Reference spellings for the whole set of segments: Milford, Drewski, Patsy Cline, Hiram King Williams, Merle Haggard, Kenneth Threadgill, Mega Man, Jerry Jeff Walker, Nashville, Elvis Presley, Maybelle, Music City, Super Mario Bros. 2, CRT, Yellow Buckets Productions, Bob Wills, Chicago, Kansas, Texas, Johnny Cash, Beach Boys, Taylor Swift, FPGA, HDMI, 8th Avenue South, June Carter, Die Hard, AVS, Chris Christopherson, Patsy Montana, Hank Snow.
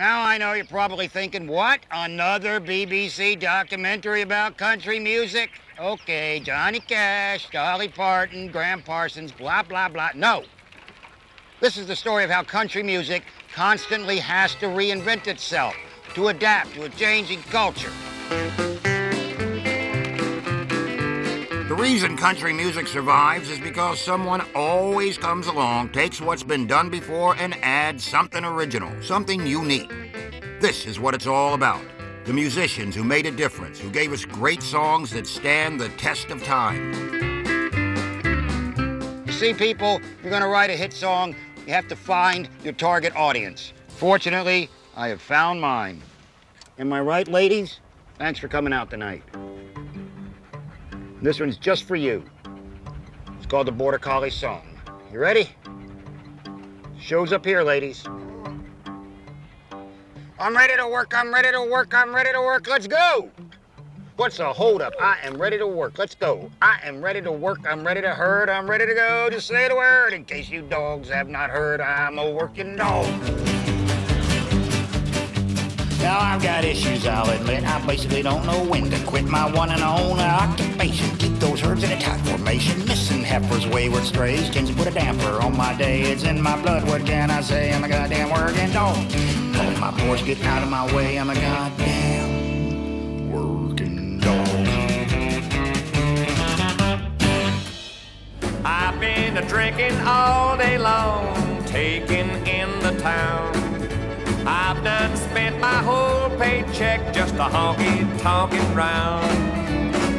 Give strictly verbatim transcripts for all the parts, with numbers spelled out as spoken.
Now, I know you're probably thinking, what? Another B B C documentary about country music? Okay, Johnny Cash, Dolly Parton, Gram Parsons, blah, blah, blah. No. This is the story of how country music constantly has to reinvent itself, to adapt to a changing culture. The reason country music survives is because someone always comes along, takes what's been done before, and adds something original, something unique. This is what it's all about. The musicians who made a difference, who gave us great songs that stand the test of time. You see, people, if you're going to write a hit song, you have to find your target audience. Fortunately, I have found mine. Am I right, ladies? Thanks for coming out tonight. This one's just for you. It's called the Border Collie Song. You ready? Show's up here, ladies. I'm ready to work, I'm ready to work, I'm ready to work, let's go! What's a hold up? I am ready to work, let's go. I am ready to work, I'm ready to herd, I'm ready to go, just say the word. In case you dogs have not heard, I'm a working dog. Now I've got issues, I'll admit. I basically don't know when to quit my one and only occupation. Keep those herds in a tight formation. Missing heifers, wayward strays. Tends to put a damper on my day. It's in my blood, what can I say? I'm a goddamn working dog. Let my boys get out of my way. I'm a goddamn working dog. I've been a-drinking all day long, taking in the town. I've done spent my whole paycheck just a honky tonkin' round.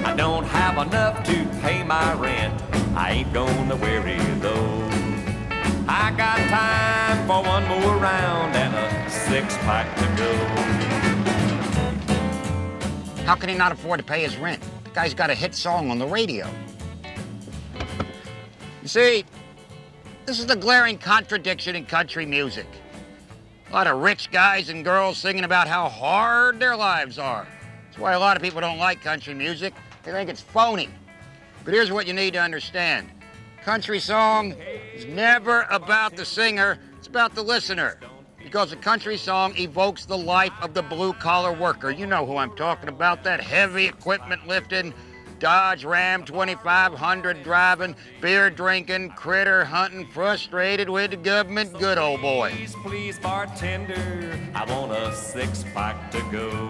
I don't have enough to pay my rent, I ain't gonna worry though. I got time for one more round and a six-pack to go. How can he not afford to pay his rent? The guy's got a hit song on the radio. You see, this is the glaring contradiction in country music. A lot of rich guys and girls singing about how hard their lives are. That's why a lot of people don't like country music. They think it's phony. But here's what you need to understand. Country song is never about the singer, it's about the listener. Because a country song evokes the life of the blue-collar worker. You know who I'm talking about, that heavy equipment lifting, Dodge Ram twenty-five hundred driving, beer drinking, critter hunting, frustrated with the government, good old boy. Please, please, bartender, I want a six-pack to go.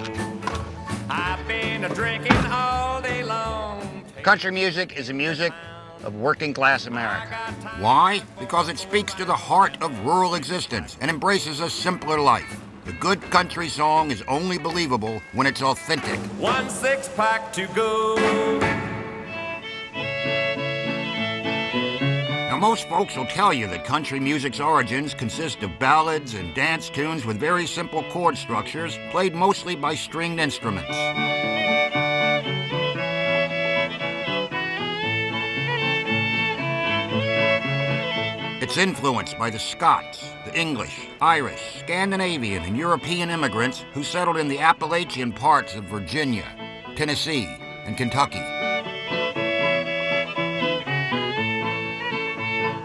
I've been drinking all day long. Country music is the music of working-class America. Why? Because it speaks to the heart of rural existence and embraces a simpler life. The good country song is only believable when it's authentic. One six-pack to go. Now, most folks will tell you that country music's origins consist of ballads and dance tunes with very simple chord structures played mostly by stringed instruments. It's influenced by the Scots, the English, Irish, Scandinavian, and European immigrants who settled in the Appalachian parts of Virginia, Tennessee, and Kentucky.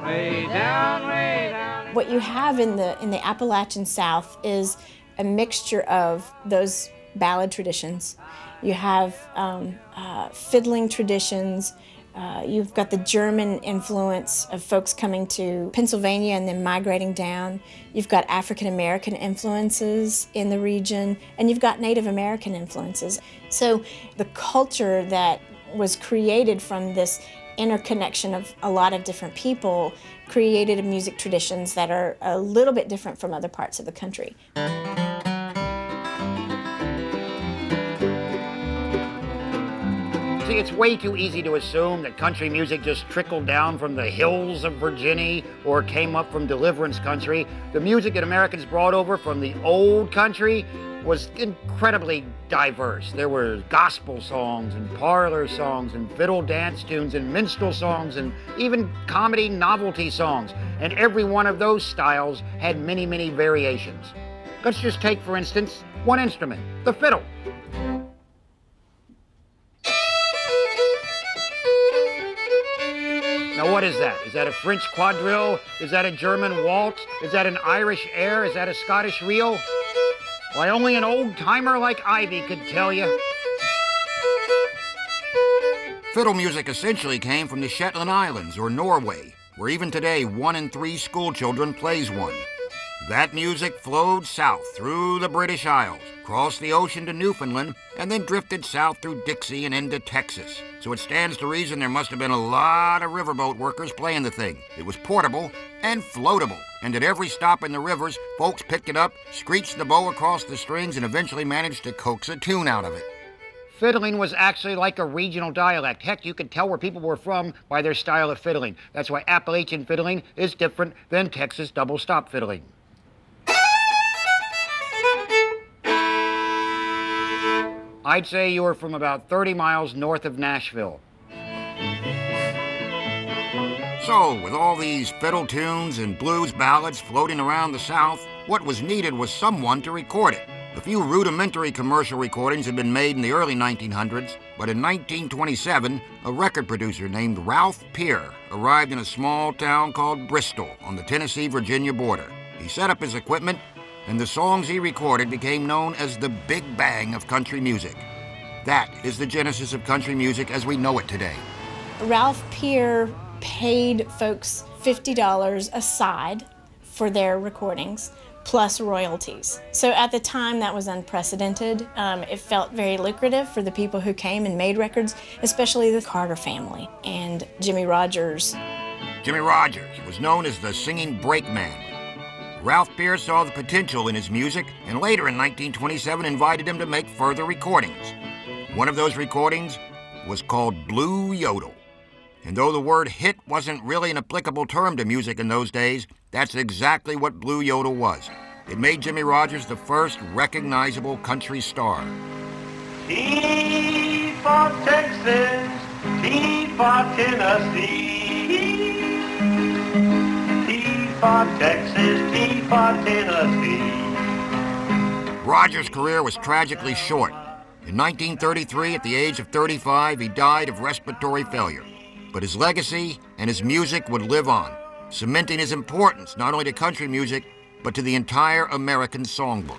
Way down, way down. What you have in the, in the Appalachian South is a mixture of those ballad traditions. You have um, uh, fiddling traditions. Uh, you've got the German influence of folks coming to Pennsylvania and then migrating down. You've got African American influences in the region, and you've got Native American influences. So the culture that was created from this interconnection of a lot of different people created music traditions that are a little bit different from other parts of the country. See, it's way too easy to assume that country music just trickled down from the hills of Virginia or came up from Deliverance country. The music that Americans brought over from the old country was incredibly diverse. There were gospel songs and parlor songs and fiddle dance tunes and minstrel songs and even comedy novelty songs. And every one of those styles had many, many variations. Let's just take, for instance, one instrument, the fiddle. Now, what is that? Is that a French quadrille? Is that a German waltz? Is that an Irish air? Is that a Scottish reel? Why, only an old-timer like Ivy could tell you. Fiddle music essentially came from the Shetland Islands or Norway, where even today one in three schoolchildren plays one. That music flowed south through the British Isles, crossed the ocean to Newfoundland, and then drifted south through Dixie and into Texas. So it stands to reason there must have been a lot of riverboat workers playing the thing. It was portable and floatable, and at every stop in the rivers, folks picked it up, screeched the bow across the strings, and eventually managed to coax a tune out of it. Fiddling was actually like a regional dialect. Heck, you could tell where people were from by their style of fiddling. That's why Appalachian fiddling is different than Texas double-stop fiddling. I'd say you were from about thirty miles north of Nashville. So, with all these fiddle tunes and blues ballads floating around the South, what was needed was someone to record it. A few rudimentary commercial recordings had been made in the early nineteen hundreds, but in nineteen twenty-seven, a record producer named Ralph Peer arrived in a small town called Bristol on the Tennessee-Virginia border. He set up his equipment, and the songs he recorded became known as the Big Bang of country music. That is the genesis of country music as we know it today. Ralph Peer paid folks fifty dollars aside for their recordings, plus royalties. So at the time, that was unprecedented. Um, it felt very lucrative for the people who came and made records, especially the Carter family and Jimmie Rodgers. Jimmie Rodgers was known as the singing brakeman. Ralph Peer saw the potential in his music and later in nineteen twenty-seven invited him to make further recordings. One of those recordings was called Blue Yodel. And though the word hit wasn't really an applicable term to music in those days, that's exactly what Blue Yodel was. It made Jimmie Rodgers the first recognizable country star. T for Texas, T for Tennessee. T for Texas, T for Tennessee. Rodgers' career was tragically short. In nineteen thirty-three, at the age of thirty-five, he died of respiratory failure. But his legacy and his music would live on, cementing his importance not only to country music, but to the entire American songbook.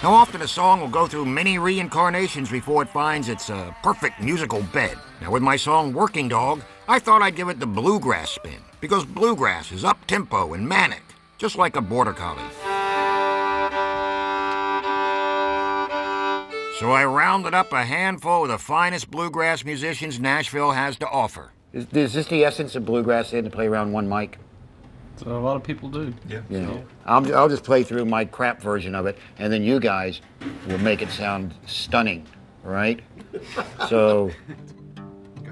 Now often a song will go through many reincarnations before it finds its uh, perfect musical bed. Now with my song Working Dog, I thought I'd give it the bluegrass spin, because bluegrass is up-tempo and manic, just like a border collie. So I rounded up a handful of the finest bluegrass musicians Nashville has to offer. Is, is this the essence of bluegrass, they had to play around one mic? So a lot of people do. Yeah. You know, I'll, I'll just play through my crap version of it, and then you guys will make it sound stunning, right? So. Okay.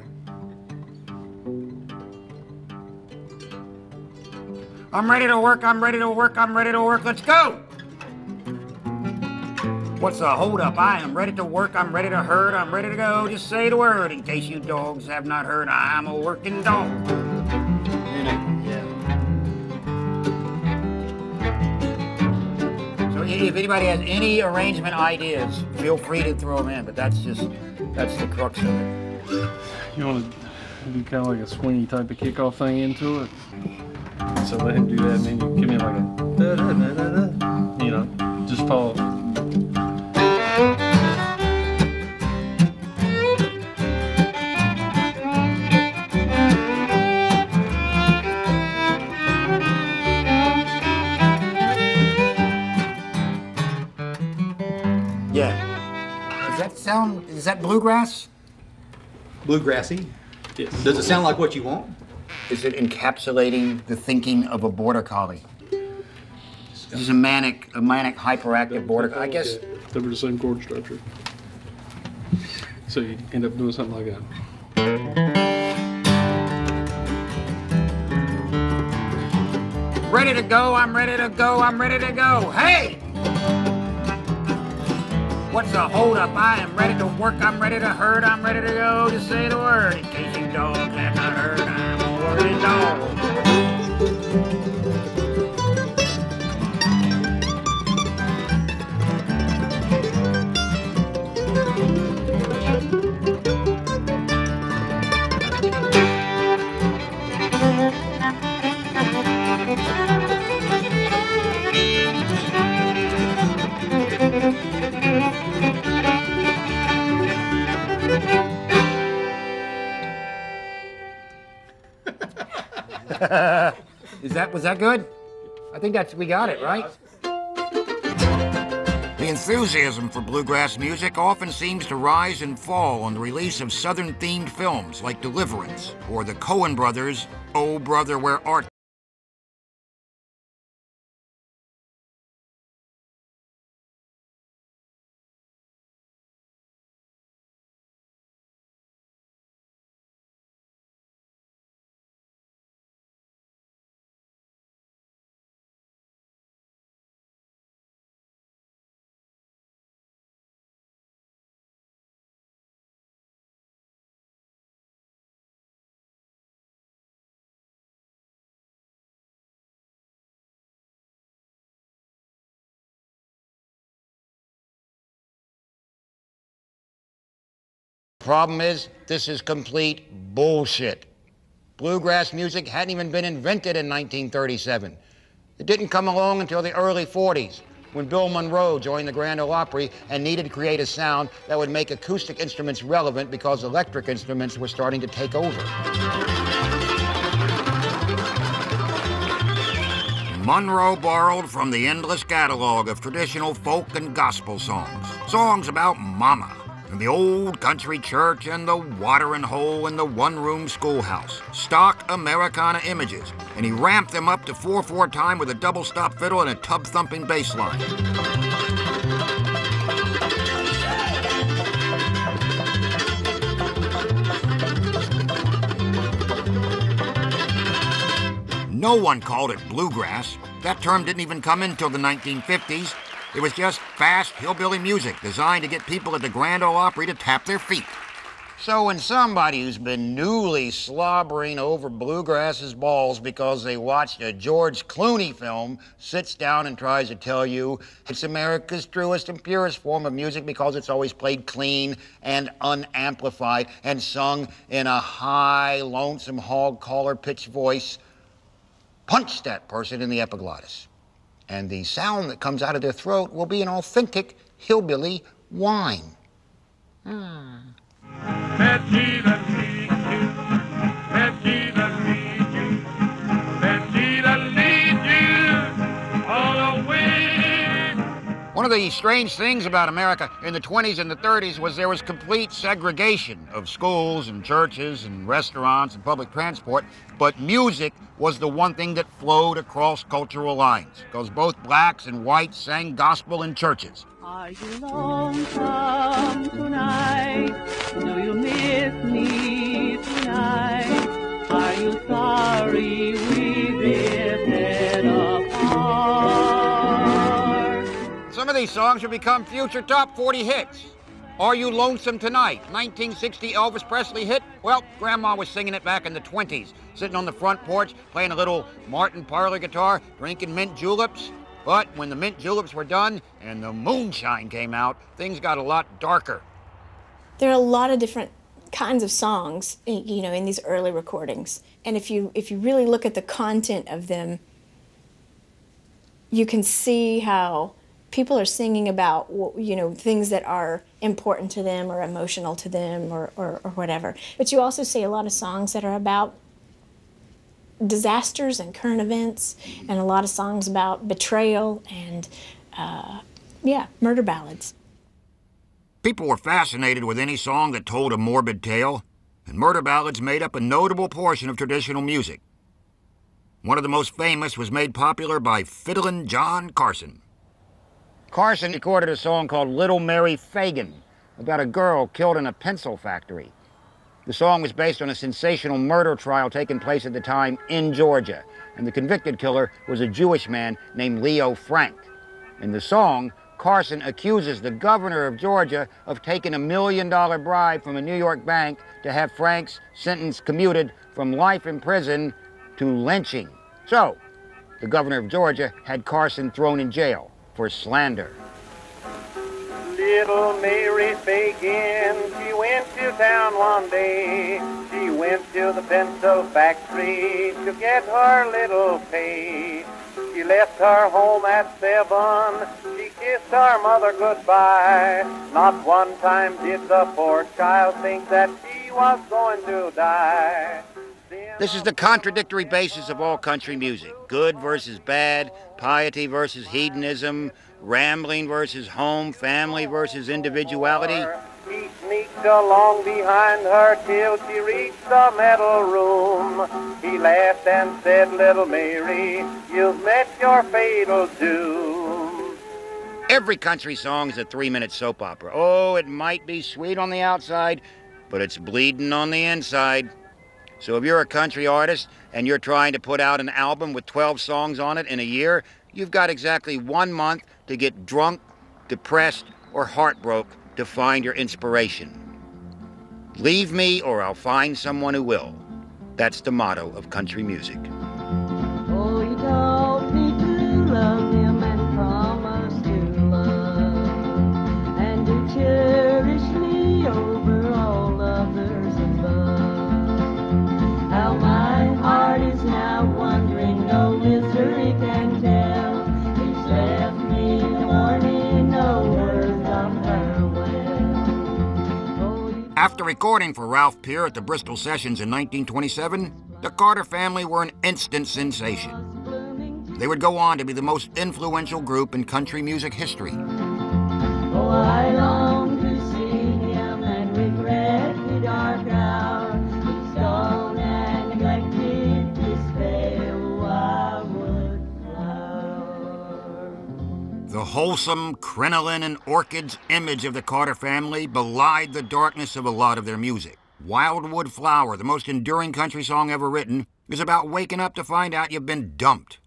I'm ready to work, I'm ready to work, I'm ready to work, let's go! What's the hold up? I am ready to work, I'm ready to herd, I'm ready to go, just say the word. In case you dogs have not heard, I'm a working dog. If anybody has any arrangement ideas, feel free to throw them in, but that's just, that's the crux of it. You want to do kind of like a swingy type of kickoff thing into it? So let him do that, and then you give me like a da-da-da-da-da, you know, just follow. Sound, is that bluegrass? Bluegrassy? Yes. Does it sound like what you want? Is it encapsulating the thinking of a border collie? This is a manic, a manic, hyperactive border collie, I guess. They're the same chord structure. So you end up doing something like that. Ready to go, I'm ready to go, I'm ready to go. Hey! What's the hold up? I am ready to work, I'm ready to herd, I'm ready to go, just say the word. In case you dogs have not heard, I'm a wordy dog. Is that, was that good? I think that's, we got it, right? The enthusiasm for bluegrass music often seems to rise and fall on the release of Southern-themed films like Deliverance or the Coen Brothers' Oh Brother, Where Art. Problem is, this is complete bullshit. Bluegrass music hadn't even been invented in nineteen thirty-seven. It didn't come along until the early forties, when Bill Monroe joined the Grand Ole Opry and needed to create a sound that would make acoustic instruments relevant because electric instruments were starting to take over. Monroe borrowed from the endless catalog of traditional folk and gospel songs, songs about mama, and the old country church and the watering hole and the one-room schoolhouse, stock Americana images, and he ramped them up to four four time with a double-stop fiddle and a tub-thumping bass line. No one called it bluegrass. That term didn't even come in until the nineteen fifties. It was just fast hillbilly music designed to get people at the Grand Ole Opry to tap their feet. So when somebody who's been newly slobbering over bluegrass's balls because they watched a George Clooney film sits down and tries to tell you it's America's truest and purest form of music because it's always played clean and unamplified and sung in a high, lonesome, hog collar pitch voice, punch that person in the epiglottis. And the sound that comes out of their throat will be an authentic hillbilly whine. Mm. That G that leads you, that G that leads you, that G that leads you all the way. One of the strange things about America in the twenties and the thirties was there was complete segregation of schools and churches and restaurants and public transport, but music was the one thing that flowed across cultural lines, because both blacks and whites sang gospel in churches. Are you lonesome tonight? Do you miss me tonight? Are you sorry we drifted apart? Some of these songs have become future top forty hits. Are You Lonesome Tonight, nineteen sixty Elvis Presley hit? Well, Grandma was singing it back in the twenties, sitting on the front porch, playing a little Martin parlor guitar, drinking mint juleps. But when the mint juleps were done and the moonshine came out, things got a lot darker. There are a lot of different kinds of songs, you know, in these early recordings. And if you, if you really look at the content of them, you can see how people are singing about, you know, things that are important to them or emotional to them or, or, or whatever. But you also see a lot of songs that are about disasters and current events, and a lot of songs about betrayal and, uh, yeah, murder ballads. People were fascinated with any song that told a morbid tale, and murder ballads made up a notable portion of traditional music. One of the most famous was made popular by fiddlin' John Carson. Carson recorded a song called Little Mary Fagan about a girl killed in a pencil factory. The song was based on a sensational murder trial taking place at the time in Georgia, and the convicted killer was a Jewish man named Leo Frank. In the song, Carson accuses the governor of Georgia of taking a million dollar bribe from a New York bank to have Frank's sentence commuted from life in prison to lynching. So, the governor of Georgia had Carson thrown in jail for slander. Little Mary Fagan, she went to town one day. She went to the pencil factory to get her little pay. She left her home at seven. She kissed her mother goodbye. Not one time did the poor child think that she was going to die. This is the contradictory basis of all country music. Good versus bad, piety versus hedonism, rambling versus home, family versus individuality. He sneaked along behind her till she reached the metal room. He laughed and said, "Little Mary, you've met your fatal doom." Every country song is a three-minute soap opera. Oh, it might be sweet on the outside, but it's bleeding on the inside. So if you're a country artist and you're trying to put out an album with twelve songs on it in a year, you've got exactly one month to get drunk, depressed, or heartbroken to find your inspiration. Leave me or I'll find someone who will. That's the motto of country music. Oh, you told me to love him and promised to love, and to cherish me over all others above. How my heart is now wandering, no misery can tell. After recording for Ralph Peer at the Bristol Sessions in nineteen twenty-seven, the Carter Family were an instant sensation. They would go on to be the most influential group in country music history. Oh, I long to see him and regret the dark hour, the stone and neglected despair, Wildwood Flower. The wholesome crinoline and orchids image of the Carter Family belied the darkness of a lot of their music. Wildwood Flower, the most enduring country song ever written, is about waking up to find out you've been dumped.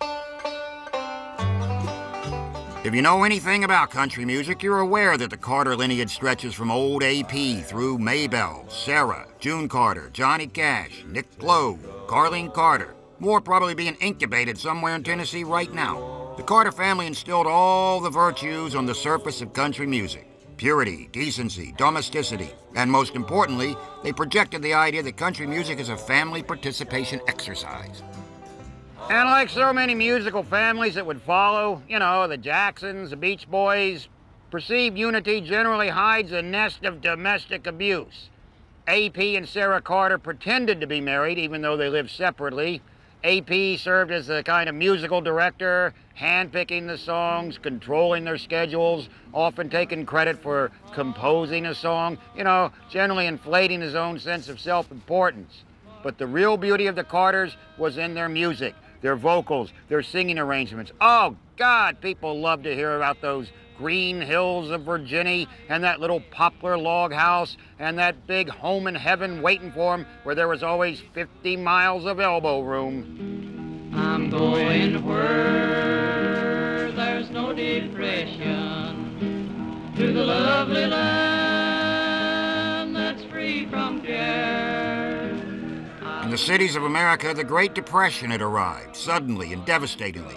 If you know anything about country music, you're aware that the Carter lineage stretches from old A P through Maybelle, Sarah, June Carter, Johnny Cash, Nick Lowe, Carlene Carter, more probably being incubated somewhere in Tennessee right now. The Carter Family instilled all the virtues on the surface of country music. Purity, decency, domesticity, and most importantly, they projected the idea that country music is a family participation exercise. And like so many musical families that would follow, you know, the Jacksons, the Beach Boys, perceived unity generally hides a nest of domestic abuse. A P and Sarah Carter pretended to be married even though they lived separately. A P served as a kind of musical director, handpicking the songs, controlling their schedules, often taking credit for composing a song, you know, generally inflating his own sense of self-importance. But the real beauty of the Carters was in their music, their vocals, their singing arrangements. Oh, God, people love to hear about those green hills of Virginia and that little poplar log house and that big home in heaven waiting for him where there was always fifty miles of elbow room. I'm going where there's no depression, to the lovely land that's free from care. In the cities of America, the Great Depression had arrived suddenly and devastatingly.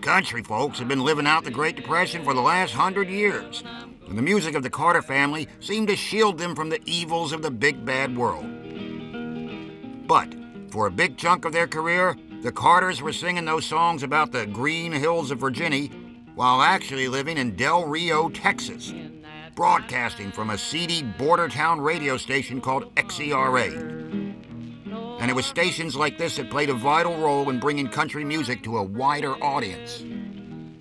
Country folks have been living out the Great Depression for the last hundred years, and the music of the Carter Family seemed to shield them from the evils of the big bad world. But for a big chunk of their career, the Carters were singing those songs about the green hills of Virginia while actually living in Del Rio, Texas, broadcasting from a seedy border town radio station called X E R A. And it was stations like this that played a vital role in bringing country music to a wider audience.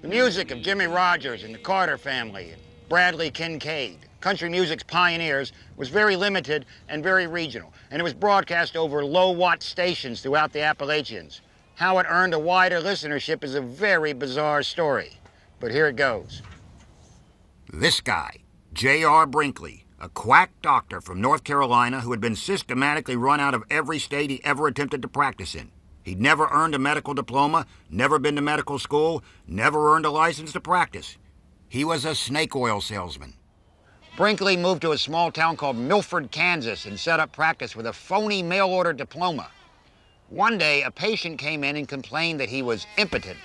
The music of Jimmie Rodgers and the Carter Family and Bradley Kincaid, country music's pioneers, was very limited and very regional, and it was broadcast over low-watt stations throughout the Appalachians. How it earned a wider listenership is a very bizarre story, but here it goes. This guy, J R Brinkley, a quack doctor from North Carolina who had been systematically run out of every state he ever attempted to practice in. He'd never earned a medical diploma, never been to medical school, never earned a license to practice. He was a snake oil salesman. Brinkley moved to a small town called Milford, Kansas, and set up practice with a phony mail-order diploma. One day, a patient came in and complained that he was impotent.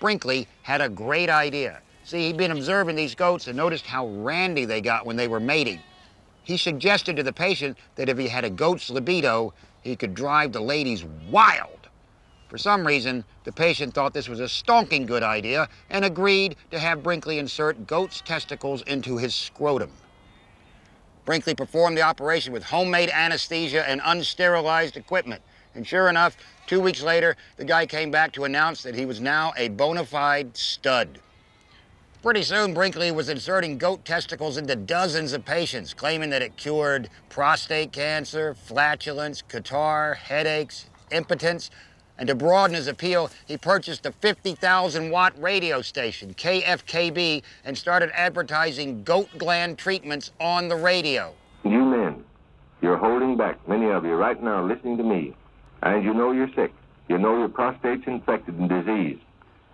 Brinkley had a great idea. See, he'd been observing these goats and noticed how randy they got when they were mating. He suggested to the patient that if he had a goat's libido, he could drive the ladies wild. For some reason, the patient thought this was a stonking good idea and agreed to have Brinkley insert goat's testicles into his scrotum. Brinkley performed the operation with homemade anesthesia and unsterilized equipment. And sure enough, two weeks later, the guy came back to announce that he was now a bona fide stud. Pretty soon, Brinkley was inserting goat testicles into dozens of patients, claiming that it cured prostate cancer, flatulence, catarrh, headaches, impotence. And to broaden his appeal, he purchased a fifty thousand watt radio station, K F K B, and started advertising goat gland treatments on the radio. You men, you're holding back, many of you, right now listening to me. And you know you're sick. You know your prostate's infected and diseased.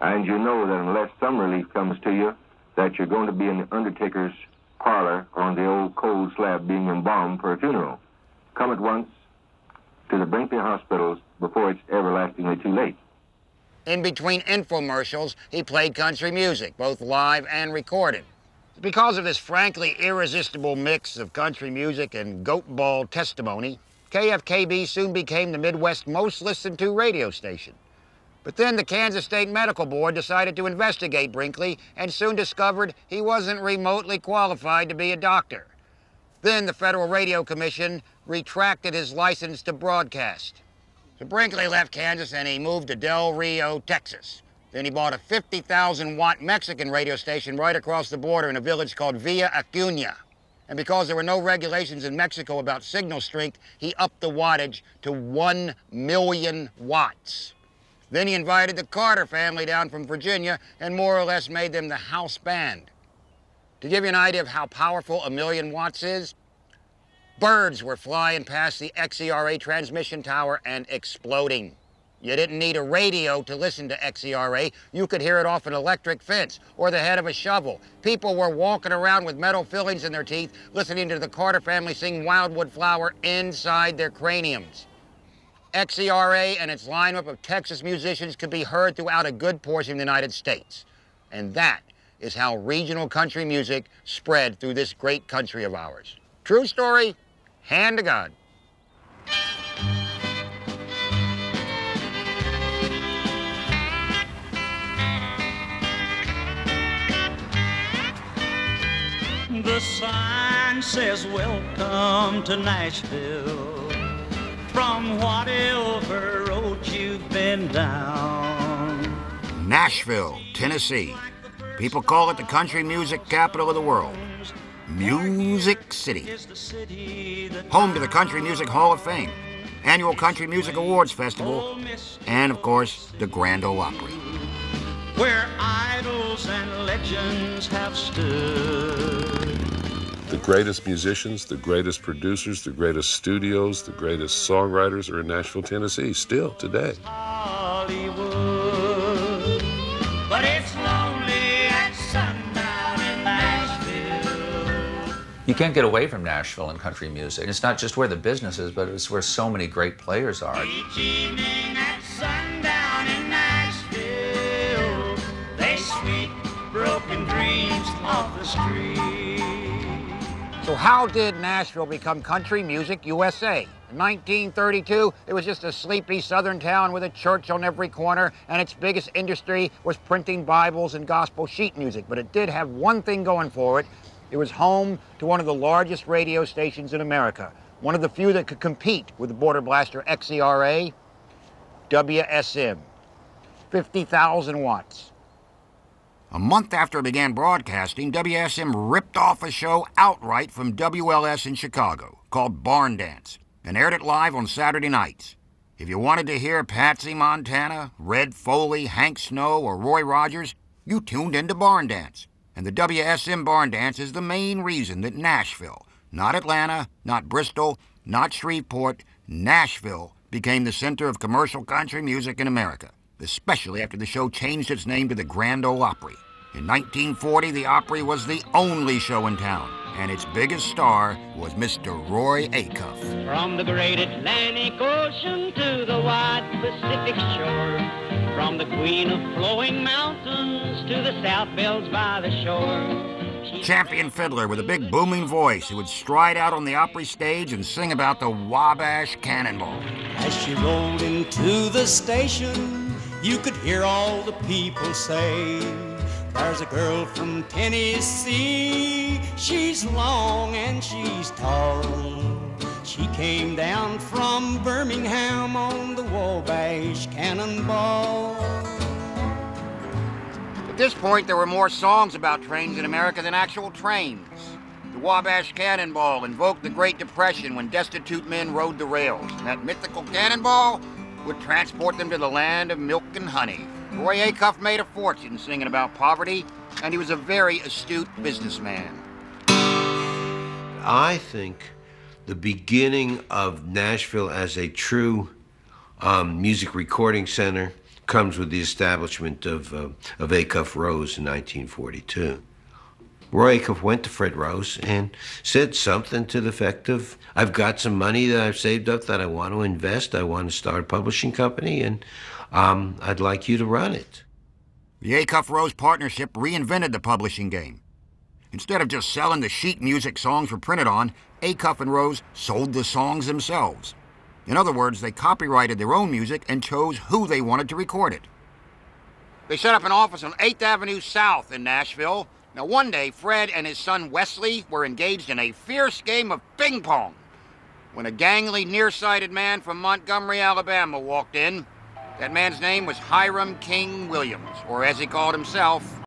And you know that unless some relief comes to you, that you're going to be in the undertaker's parlor on the old cold slab being embalmed for a funeral. Come at once to the Brinkley hospitals before it's everlastingly too late. In between infomercials, he played country music, both live and recorded. Because of this frankly irresistible mix of country music and goat ball testimony, K F K B soon became the Midwest's most listened to radio station. But then the Kansas State Medical Board decided to investigate Brinkley and soon discovered he wasn't remotely qualified to be a doctor. Then the Federal Radio Commission retracted his license to broadcast. So Brinkley left Kansas and he moved to Del Rio, Texas. Then he bought a fifty thousand watt Mexican radio station right across the border in a village called Villa Acuña. And because there were no regulations in Mexico about signal strength, he upped the wattage to one million watts. Then he invited the Carter family down from Virginia and more or less made them the house band. To give you an idea of how powerful a million watts is, birds were flying past the X E R A transmission tower and exploding. You didn't need a radio to listen to X E R A. You could hear it off an electric fence or the head of a shovel. People were walking around with metal fillings in their teeth, listening to the Carter family sing Wildwood Flower inside their craniums. X E R A and its lineup of Texas musicians could be heard throughout a good portion of the United States. And that is how regional country music spread through this great country of ours. True story. Hand to God. The sign says welcome to Nashville. From whatever road you've been down. Nashville, Tennessee. People call it the country music capital of the world. Music City, home to the Country Music Hall of Fame, annual Country Music Awards Festival, and of course, the Grand Ole Opry. Where idols and legends have stood. The greatest musicians, the greatest producers, the greatest studios, the greatest songwriters are in Nashville, Tennessee, still today. Hollywood, but it's you can't get away from Nashville and country music. It's not just where the business is, but it's where so many great players are. Each evening at sundown in Nashville, they sweep broken dreams off the street. So how did Nashville become Country Music U S A? In nineteen thirty-two, it was just a sleepy southern town with a church on every corner, and its biggest industry was printing Bibles and gospel sheet music. But it did have one thing going for it. It was home to one of the largest radio stations in America, one of the few that could compete with the Border Blaster X E R A, W S M, fifty thousand watts. A month after it began broadcasting, W S M ripped off a show outright from W L S in Chicago called Barn Dance and aired it live on Saturday nights. If you wanted to hear Patsy Montana, Red Foley, Hank Snow, or Roy Rogers, you tuned into Barn Dance. And the W S M Barn Dance is the main reason that Nashville, not Atlanta, not Bristol, not Shreveport, Nashville became the center of commercial country music in America, especially after the show changed its name to the Grand Ole Opry. In nineteen forty, the Opry was the only show in town, and its biggest star was Mister Roy Acuff. From the great Atlantic Ocean to the wide Pacific shore, from the queen of flowing mountains to the south bells by the shore. Champion fiddler with a big booming voice who would stride out on the Opry stage and sing about the Wabash Cannonball. As she rolled into the station, you could hear all the people say, there's a girl from Tennessee, she's long and she's tall. She came down from Birmingham on the Wabash Cannonball. At this point, there were more songs about trains in America than actual trains. The Wabash Cannonball invoked the Great Depression when destitute men rode the rails, and that mythical cannonball would transport them to the land of milk and honey. Roy Acuff made a fortune singing about poverty, and he was a very astute businessman. I think the beginning of Nashville as a true um, music recording center comes with the establishment of, uh, of Acuff Rose in nineteen forty-two. Roy Acuff went to Fred Rose and said something to the effect of, I've got some money that I've saved up that I want to invest. I want to start a publishing company, and Um, I'd like you to run it. The Acuff Rose partnership reinvented the publishing game. Instead of just selling the sheet music songs were printed on, Acuff and Rose sold the songs themselves. In other words, they copyrighted their own music and chose who they wanted to record it. They set up an office on eighth avenue South in Nashville. Now one day, Fred and his son Wesley were engaged in a fierce game of ping pong when a gangly, nearsighted man from Montgomery, Alabama walked in. That man's name was Hiram King Williams, or as he called himself,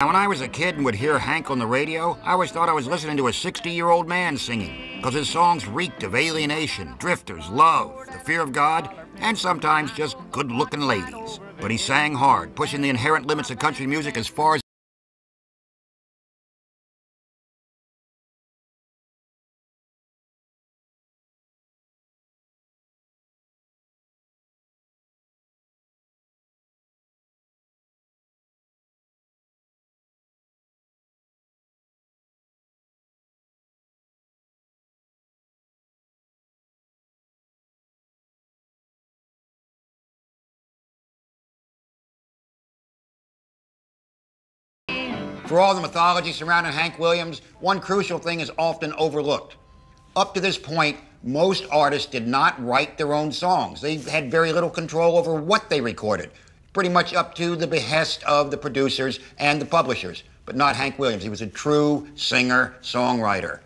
Now, when I was a kid and would hear Hank on the radio, I always thought I was listening to a sixty-year-old man singing, because his songs reeked of alienation, drifters, love, the fear of God, and sometimes just good-looking ladies. But he sang hard, pushing the inherent limits of country music as far as For all the mythology surrounding Hank Williams, one crucial thing is often overlooked. Up to this point, most artists did not write their own songs. They had very little control over what they recorded, pretty much up to the behest of the producers and the publishers, but not Hank Williams. He was a true singer-songwriter.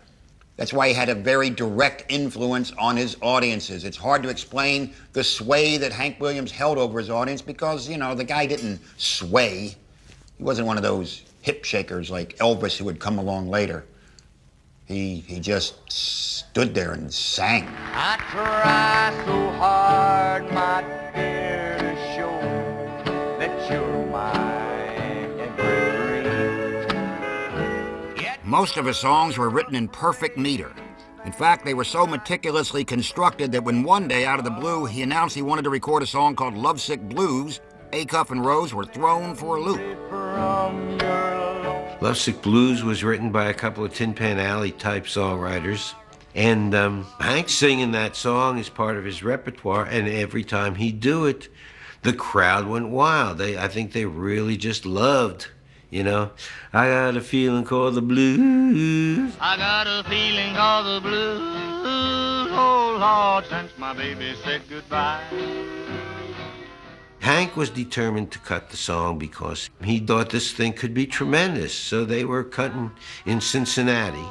That's why he had a very direct influence on his audiences. It's hard to explain the sway that Hank Williams held over his audience because, you know, the guy didn't sway. He wasn't one of those hip shakers like Elvis who would come along later. He, he just stood there and sang. I try so hard, my dear, to show that you're my dream. Most of his songs were written in perfect meter. In fact, they were so meticulously constructed that when one day, out of the blue, he announced he wanted to record a song called Lovesick Blues, Acuff and Rose were thrown for a loop. Lovesick Blues was written by a couple of Tin Pan Alley type songwriters, and um, Hank singing that song is part of his repertoire, and every time he'd do it, the crowd went wild. They, I think they really just loved, you know, I got a feeling called the blues. I got a feeling called the blues, oh Lord, since my baby said goodbye. Hank was determined to cut the song because he thought this thing could be tremendous, so they were cutting in Cincinnati.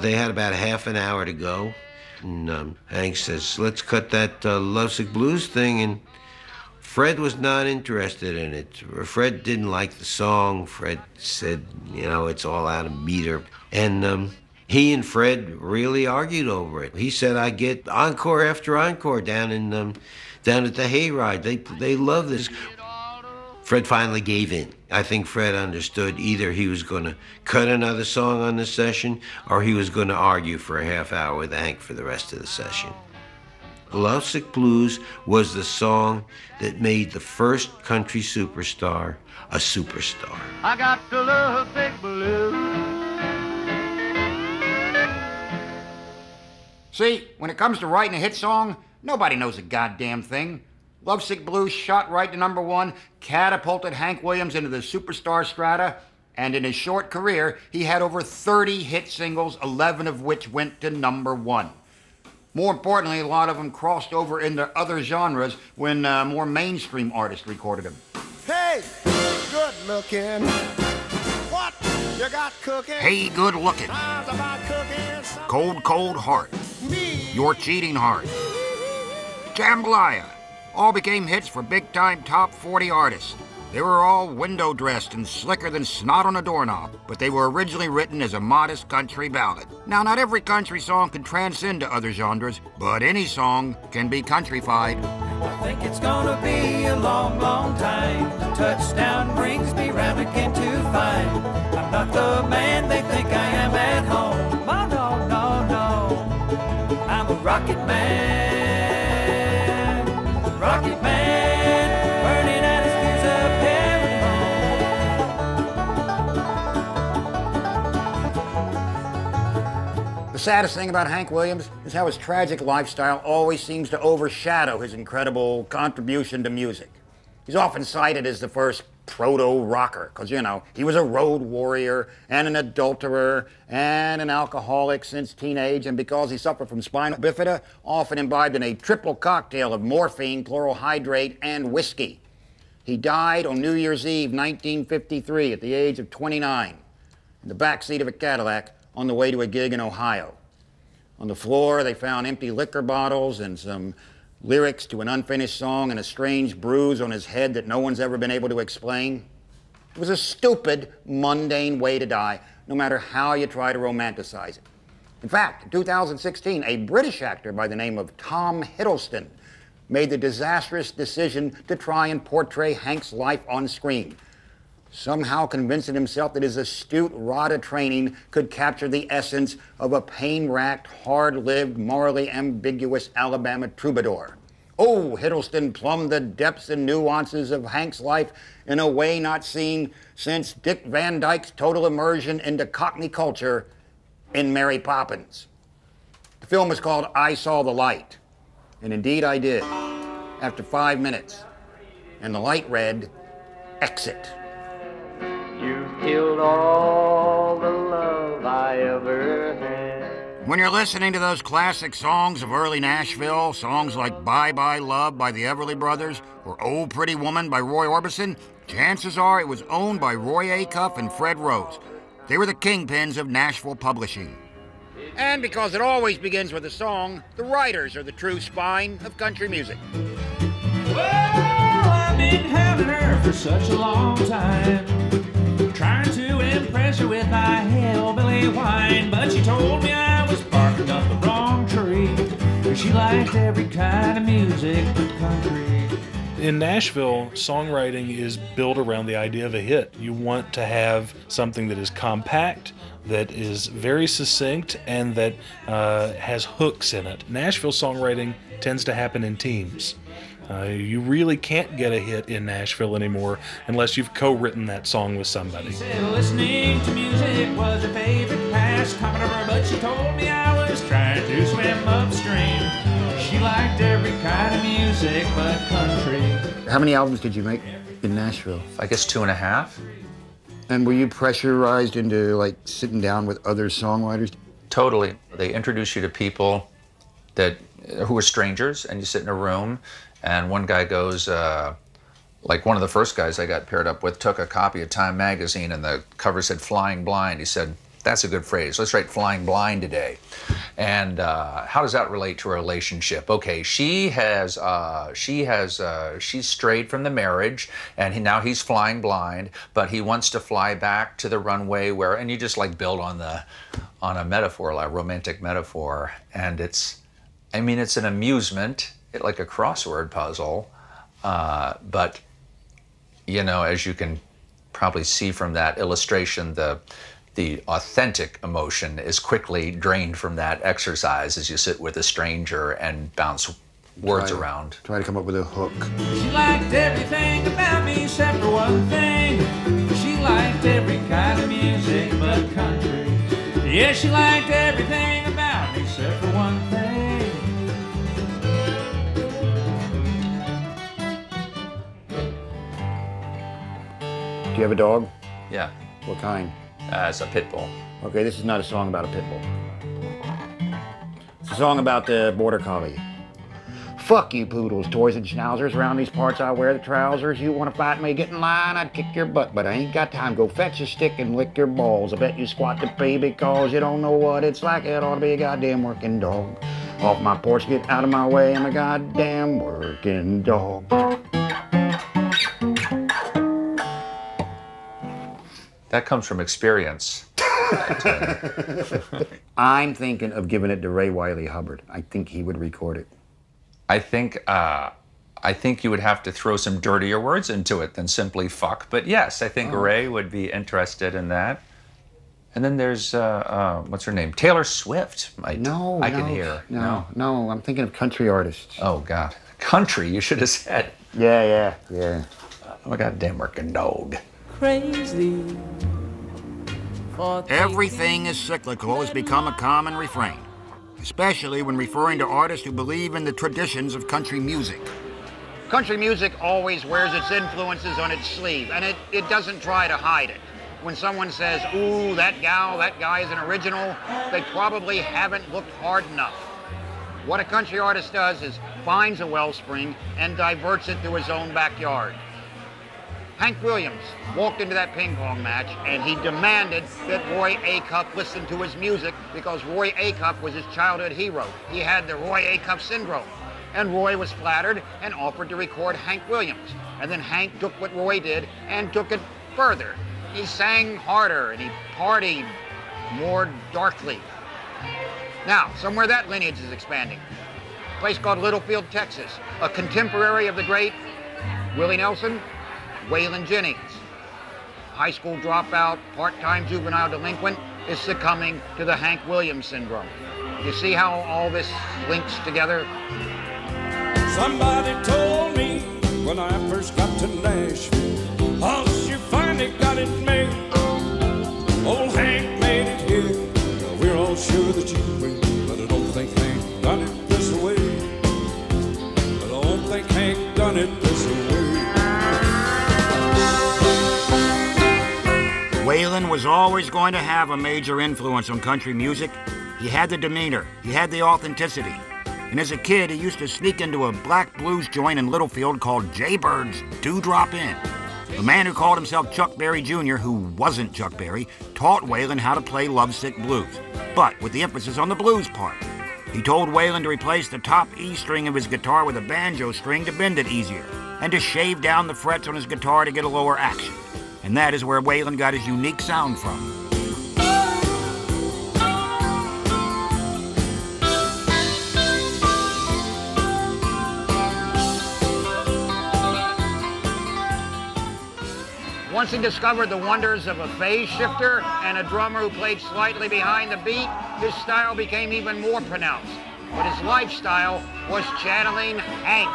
They had about half an hour to go, and um, Hank says, let's cut that uh, Lovesick Blues thing, and Fred was not interested in it. Fred didn't like the song. Fred said, you know, it's all out of meter, and um, he and Fred really argued over it. He said, I get encore after encore down in... Um, Down at the Hayride, they, they love this. Fred finally gave in. I think Fred understood either he was going to cut another song on this session or he was going to argue for a half hour with Hank for the rest of the session. Lovesick Blues was the song that made the first country superstar a superstar. I got the lovesick blues. See, when it comes to writing a hit song, nobody knows a goddamn thing. Lovesick Blues shot right to number one, catapulted Hank Williams into the superstar strata, and in his short career, he had over thirty hit singles, eleven of which went to number one. More importantly, a lot of them crossed over into other genres when uh, more mainstream artists recorded them. Hey, good looking. What you got cooking? Hey, good looking. Cold, cold heart. Me. Your cheating heart. Jambalaya. All became hits for big-time top forty artists. They were all window-dressed and slicker than snot on a doorknob, but they were originally written as a modest country ballad. Now, not every country song can transcend to other genres, but any song can be countryfied. I think it's gonna be a long, long time. The touchdown brings me round again to find I'm not the man they think I am at home. Oh, no, no, no. I'm a rocket man. Rocket Man, burning out his fuse up heaven. The saddest thing about Hank Williams is how his tragic lifestyle always seems to overshadow his incredible contribution to music. He's often cited as the first proto-rocker, because, you know, he was a road warrior and an adulterer and an alcoholic since teenage, and because he suffered from spinal bifida, often imbibed in a triple cocktail of morphine, chloral hydrate, and whiskey. He died on New Year's Eve, nineteen fifty-three, at the age of twenty-nine, in the backseat of a Cadillac on the way to a gig in Ohio. On the floor, they found empty liquor bottles and some lyrics to an unfinished song and a strange bruise on his head that no one's ever been able to explain. It was a stupid, mundane way to die, no matter how you try to romanticize it. In fact, in two thousand sixteen, a British actor by the name of Tom Hiddleston made the disastrous decision to try and portray Hank's life on screen, somehow convincing himself that his astute RADA training could capture the essence of a pain-racked, hard-lived, morally ambiguous Alabama troubadour. Oh, Hiddleston plumbed the depths and nuances of Hank's life in a way not seen since Dick Van Dyke's total immersion into Cockney culture in Mary Poppins. The film was called I Saw the Light, and indeed I did, after five minutes. And the light read, exit. You've killed all the love I ever had. When you're listening to those classic songs of early Nashville, songs like Bye Bye Love by the Everly Brothers or Oh Pretty Woman by Roy Orbison, chances are it was owned by Roy Acuff and Fred Rose. They were the kingpins of Nashville publishing. And because it always begins with a song, the writers are the true spine of country music. Well, I've been having her for such a long time, trying to impress her with my hillbilly wine, but she told me I was barking up the wrong tree. She liked every kind of music but country. In Nashville, songwriting is built around the idea of a hit. You want to have something that is compact, that is very succinct, and that uh, has hooks in it. Nashville songwriting tends to happen in teams. Uh, you really can't get a hit in Nashville anymore unless you've co-written that song with somebody. She said listening to music was her favorite pastime, but she told me I was trying to swim upstream. She liked every kind of music but country. How many albums did you make in Nashville? I guess two and a half. And were you pressurized into, like, sitting down with other songwriters? Totally. They introduce you to people that who are strangers, and you sit in a room. And one guy goes, uh, like one of the first guys I got paired up with took a copy of Time magazine and the cover said flying blind. He said, that's a good phrase. Let's write flying blind today. And uh, how does that relate to a relationship? Okay, she has, uh, she has, uh, she's strayed from the marriage and he, now he's flying blind, but he wants to fly back to the runway where, and you just like build on the, on a metaphor, like a romantic metaphor. And it's, I mean, it's an amusement. It like a crossword puzzle, uh, but, you know, as you can probably see from that illustration, the the authentic emotion is quickly drained from that exercise as you sit with a stranger and bounce words try, around. Try to come up with a hook. She liked everything about me except for one thing. She liked every kind of music but country. Yeah, she liked everything about me except for one thing. Do you have a dog? Yeah. What kind? Uh, it's a pit bull. Okay, this is not a song about a pit bull. It's a song about the border collie. Fuck you poodles, toys and schnauzers. Around these parts I wear the trousers. You want to fight me, get in line, I'd kick your butt. But I ain't got time, go fetch a stick and lick your balls. I bet you squat to pee because you don't know what it's like. It ought to be a goddamn working dog. Off my porch, get out of my way, I'm a goddamn working dog. That comes from experience. I'm thinking of giving it to Ray Wiley Hubbard. I think he would record it. I think uh, I think you would have to throw some dirtier words into it than simply fuck. But yes, I think oh. Ray would be interested in that. And then there's, uh, uh, what's her name? Taylor Swift. Might, no, I no, can hear. No, no, no, I'm thinking of country artists. Oh, God. Country, you should have said. Yeah, yeah, yeah. Oh, my goddamn working dog. Crazy. Everything is cyclical has become a common refrain, especially when referring to artists who believe in the traditions of country music. Country music always wears its influences on its sleeve, and it, it doesn't try to hide it. When someone says, ooh, that gal, that guy is an original, they probably haven't looked hard enough. What a country artist does is finds a wellspring and diverts it to his own backyard. Hank Williams walked into that ping pong match and he demanded that Roy Acuff listen to his music because Roy Acuff was his childhood hero. He had the Roy Acuff syndrome. And Roy was flattered and offered to record Hank Williams. And then Hank took what Roy did and took it further. He sang harder and he partied more darkly. Now, somewhere that lineage is expanding. A place called Littlefield, Texas, a contemporary of the great Willie Nelson, Waylon Jennings, high school dropout, part-time juvenile delinquent, is succumbing to the Hank Williams syndrome. You see how all this links together? Somebody told me when I first got to Nashville, oh, you finally got it made. Old Hank made it here. Now we're all sure that you will, but I don't think Hank done it this way. But I don't think Hank done it this way. Waylon was always going to have a major influence on country music. He had the demeanor, he had the authenticity. And as a kid, he used to sneak into a black blues joint in Littlefield called Jaybird's Dewdrop Inn. The man who called himself Chuck Berry Junior, who wasn't Chuck Berry, taught Waylon how to play lovesick blues, but with the emphasis on the blues part. He told Waylon to replace the top E string of his guitar with a banjo string to bend it easier, and to shave down the frets on his guitar to get a lower action. And that is where Waylon got his unique sound from. Once he discovered the wonders of a phase shifter and a drummer who played slightly behind the beat, his style became even more pronounced. But his lifestyle was channeling Hank,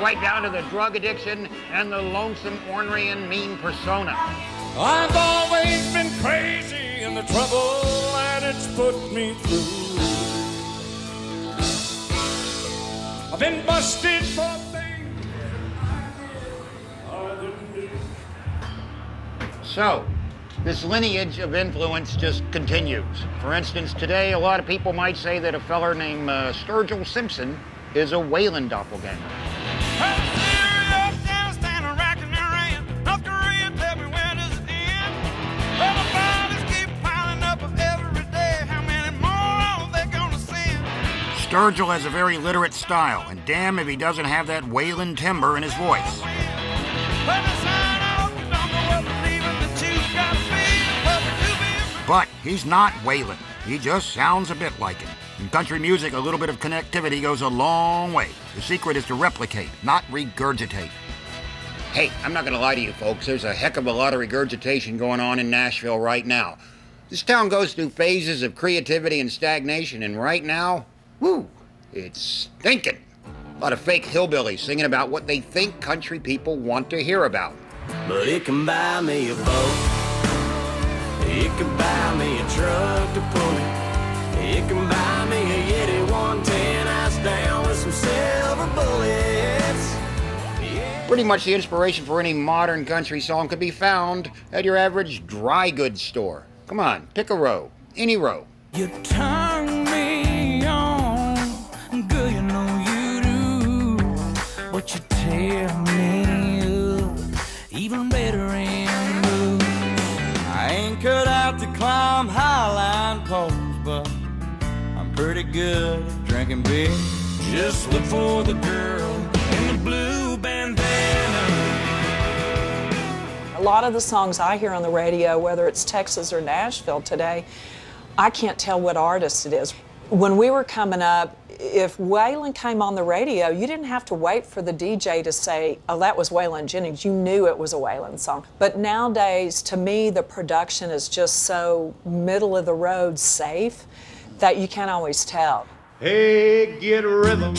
right down to the drug addiction and the lonesome, ornery, and mean persona. I've always been crazy in the trouble that it's put me through. I've been busted for things I didn't do. So, this lineage of influence just continues. For instance, today a lot of people might say that a feller named uh, Sturgill Simpson is a Waylon doppelganger. Sturgill has a very literate style, and damn if he doesn't have that Waylon timbre in his voice. But he's not Waylon. He just sounds a bit like him. In country music, a little bit of connectivity goes a long way. The secret is to replicate, not regurgitate. Hey, I'm not gonna lie to you folks, there's a heck of a lot of regurgitation going on in Nashville right now. This town goes through phases of creativity and stagnation, and right now, woo, it's stinking. A lot of fake hillbillies singing about what they think country people want to hear about. But it can buy me a boat. It can buy me a truck to pull it. It can buy me a Yeti one ten ice down with some silver bullets. Yeah. Pretty much the inspiration for any modern country song could be found at your average dry goods store. Come on, pick a row, any row. You turn me on, girl, you know you do. What you tell me, ooh, even better in blue. I ain't cut out to climb highline poles, but I'm pretty good at drinking beer. Just look for the girl in the blue bandana. A lot of the songs I hear on the radio, whether it's Texas or Nashville today, I can't tell what artist it is. When we were coming up, if Waylon came on the radio, you didn't have to wait for the D J to say, oh, that was Waylon Jennings. You knew it was a Waylon song. But nowadays, to me, the production is just so middle of the road safe that you can't always tell. Hey, get rhythm.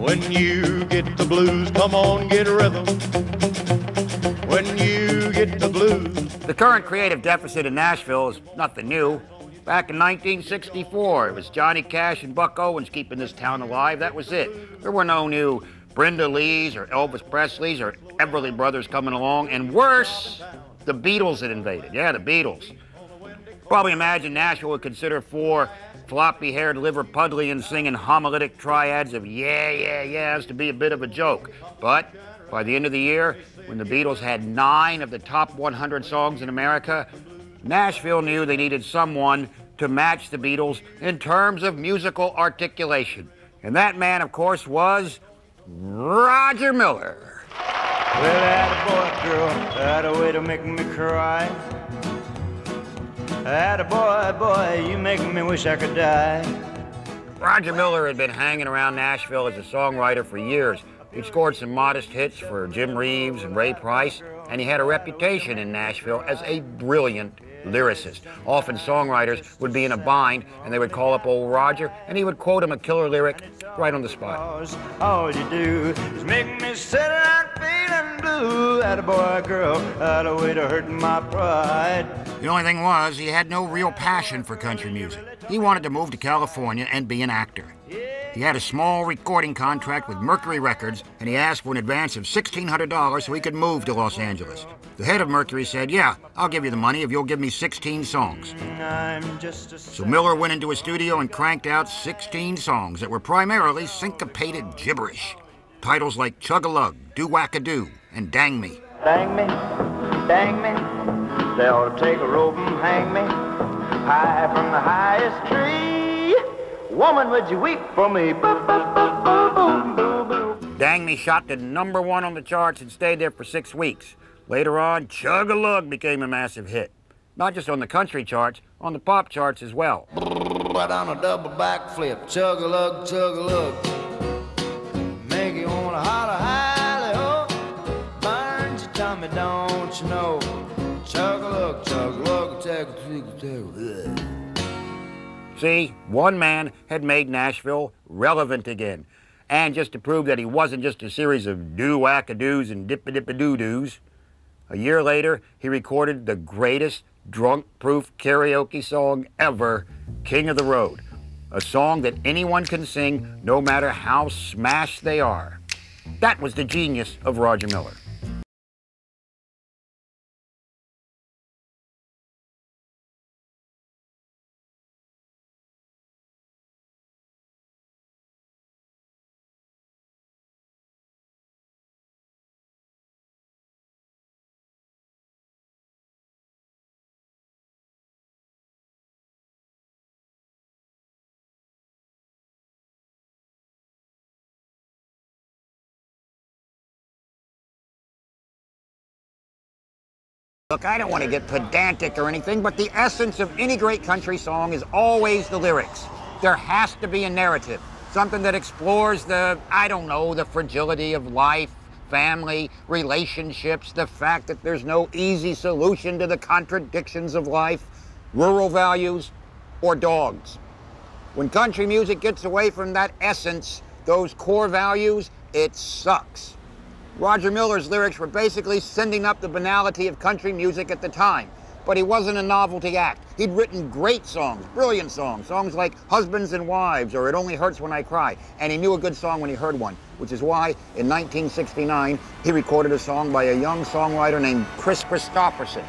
When you get the blues, come on, get rhythm. When you get the blues. The current creative deficit in Nashville is nothing new. Back in nineteen sixty-four, it was Johnny Cash and Buck Owens keeping this town alive. That was it. There were no new Brenda Lees or Elvis Presleys or Everly Brothers coming along. And worse, the Beatles had invaded. Yeah, the Beatles. Probably imagine Nashville would consider four floppy-haired Liverpudlians singing homiletic triads of yeah, yeah, yeahs to be a bit of a joke. But by the end of the year, when the Beatles had nine of the top one hundred songs in America, Nashville knew they needed someone to match the Beatles in terms of musical articulation. And that man, of course, was Roger Miller. Well, attaboy, girl, that a way to make me cry. Attaboy, boy, you make me wish I could die. Roger Miller had been hanging around Nashville as a songwriter for years. He'd scored some modest hits for Jim Reeves and Ray Price, and he had a reputation in Nashville as a brilliant lyricist. Often songwriters would be in a bind, and they would call up old Roger, and he would quote him a killer lyric right on the spot. All you do is make me sit out feeling blue. Attaboy, girl, out a way to hurt my pride. The only thing was, he had no real passion for country music. He wanted to move to California and be an actor. He had a small recording contract with Mercury Records, and he asked for an advance of sixteen hundred dollars so he could move to Los Angeles. The head of Mercury said, yeah, I'll give you the money if you'll give me sixteen songs. So Miller went into a studio and cranked out sixteen songs that were primarily syncopated gibberish. Titles like Chug-a-Lug, Do-Wack-a-Doo, and Dang Me. Dang me, dang me, they'll take a rope and hang me high from the highest tree. Woman, would you weep for me? Dang Me shot to number one on the charts and stayed there for six weeks. Later on, Chug-a-Lug became a massive hit. Not just on the country charts, on the pop charts as well. Right on a double backflip, chug-a-lug, chug-a-lug. Make you wanna holler, highly, oh. Burns your tummy, don't you know? Chug-a-lug, chug-a-lug, chug-a-lug, chug-a-lug. See, one man had made Nashville relevant again. And just to prove that he wasn't just a series of do-wack-a-doos and dip-a-dip-a-doo-doos, a year later, he recorded the greatest drunk-proof karaoke song ever, King of the Road, a song that anyone can sing no matter how smashed they are. That was the genius of Roger Miller. Look, I don't want to get pedantic or anything, but the essence of any great country song is always the lyrics. There has to be a narrative, something that explores the, I don't know, the fragility of life, family, relationships, the fact that there's no easy solution to the contradictions of life, rural values, or dogs. When country music gets away from that essence, those core values, it sucks. Roger Miller's lyrics were basically sending up the banality of country music at the time, but he wasn't a novelty act. He'd written great songs, brilliant songs, songs like Husbands and Wives or It Only Hurts When I Cry, and he knew a good song when he heard one, which is why in nineteen sixty-nine he recorded a song by a young songwriter named Chris Christopherson,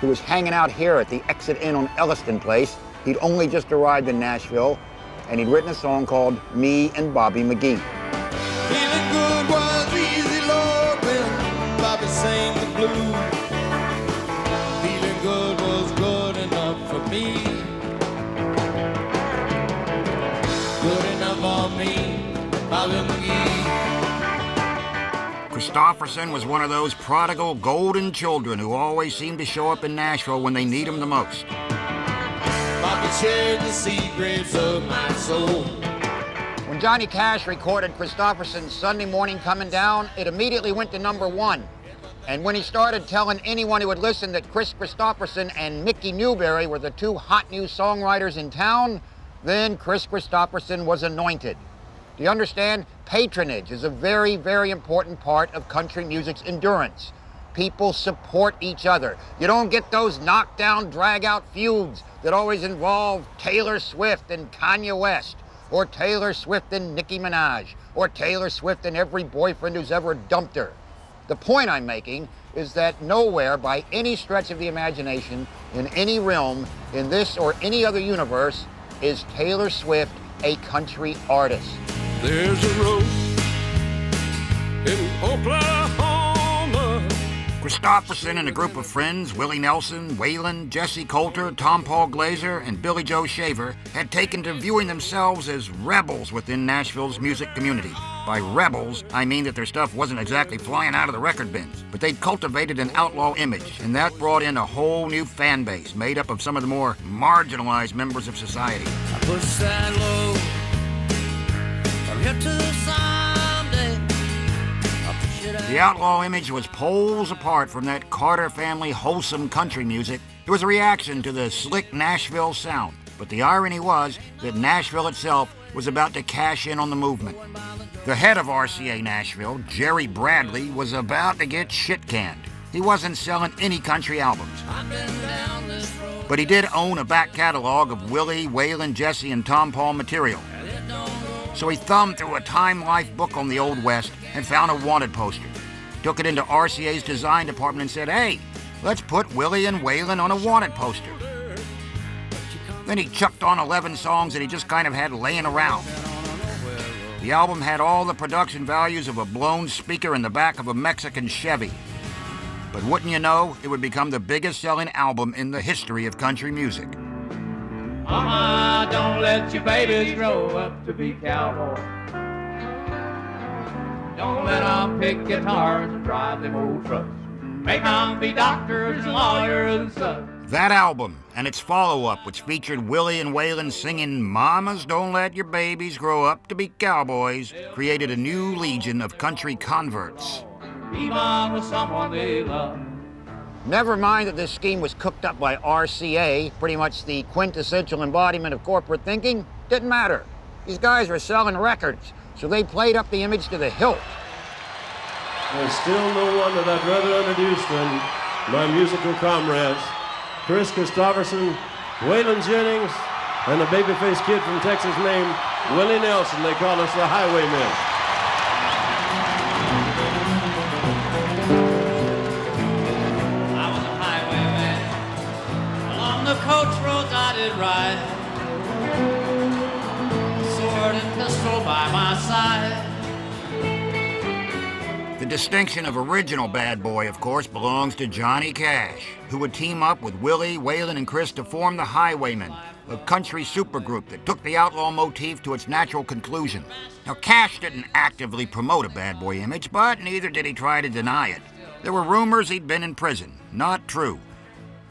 who was hanging out here at the Exit Inn on Elliston Place. He'd only just arrived in Nashville, and he'd written a song called Me and Bobby McGee. Feeling good was easy, Lord, when Bobby sang the blues. Feeling good was good enough for me. Good enough for me, Bobby McGee. Christopherson was one of those prodigal golden children who always seemed to show up in Nashville when they need him the most. Bobby shared the secrets of my soul. When Johnny Cash recorded Christopherson's Sunday Morning Coming Down, it immediately went to number one. And when he started telling anyone who would listen that Chris Christopherson and Mickey Newberry were the two hot new songwriters in town, then Chris Christopherson was anointed. Do you understand? Patronage is a very, very important part of country music's endurance. People support each other. You don't get those knockdown, drag-out feuds that always involve Taylor Swift and Kanye West, or Taylor Swift and Nicki Minaj, or Taylor Swift and every boyfriend who's ever dumped her. The point I'm making is that nowhere, by any stretch of the imagination, in any realm, in this or any other universe, is Taylor Swift a country artist. There's a road in Oklahoma. Christopherson and a group of friends, Willie Nelson, Waylon, Jesse Coulter, Tom Paul Glaser, and Billy Joe Shaver, had taken to viewing themselves as rebels within Nashville's music community. By rebels, I mean that their stuff wasn't exactly flying out of the record bins, but they'd cultivated an outlaw image, and that brought in a whole new fan base made up of some of the more marginalized members of society. I put that low, I'm hip to the side. The outlaw image was poles apart from that Carter family wholesome country music. It was a reaction to the slick Nashville sound, but the irony was that Nashville itself was about to cash in on the movement. The head of R C A Nashville, Jerry Bradley, was about to get shit-canned. He wasn't selling any country albums. But he did own a back catalog of Willie, Waylon, Jesse, and Tom Paul material. So he thumbed through a Time-Life book on the Old West and found a wanted poster. Took it into R C A's design department and said, hey, let's put Willie and Waylon on a wanted poster. Then he chucked on eleven songs that he just kind of had laying around. The album had all the production values of a blown speaker in the back of a Mexican Chevy. But wouldn't you know, it would become the biggest selling album in the history of country music. Mama, don't let your babies grow up to be cowboys. Don't let them pick guitars and drive them old trucks. Make them be doctors and lawyers and such. That album and its follow-up, which featured Willie and Waylon singing Mamas, Don't Let Your Babies Grow Up to Be Cowboys, created a new legion of country converts. Be mom with someone they love. Never mind that this scheme was cooked up by R C A, pretty much the quintessential embodiment of corporate thinking, didn't matter. These guys were selling records, so they played up the image to the hilt. There's still no one that I'd rather introduce than my musical comrades, Chris Christopherson, Waylon Jennings, and the baby-faced kid from Texas named Willie Nelson. They call us the Highwaymen. Right, sword and pistol by my side. The distinction of original bad boy, of course, belongs to Johnny Cash, who would team up with Willie, Waylon, and Chris to form the Highwaymen, a country supergroup that took the outlaw motif to its natural conclusion. Now, Cash didn't actively promote a bad boy image, but neither did he try to deny it. There were rumors he'd been in prison. Not true.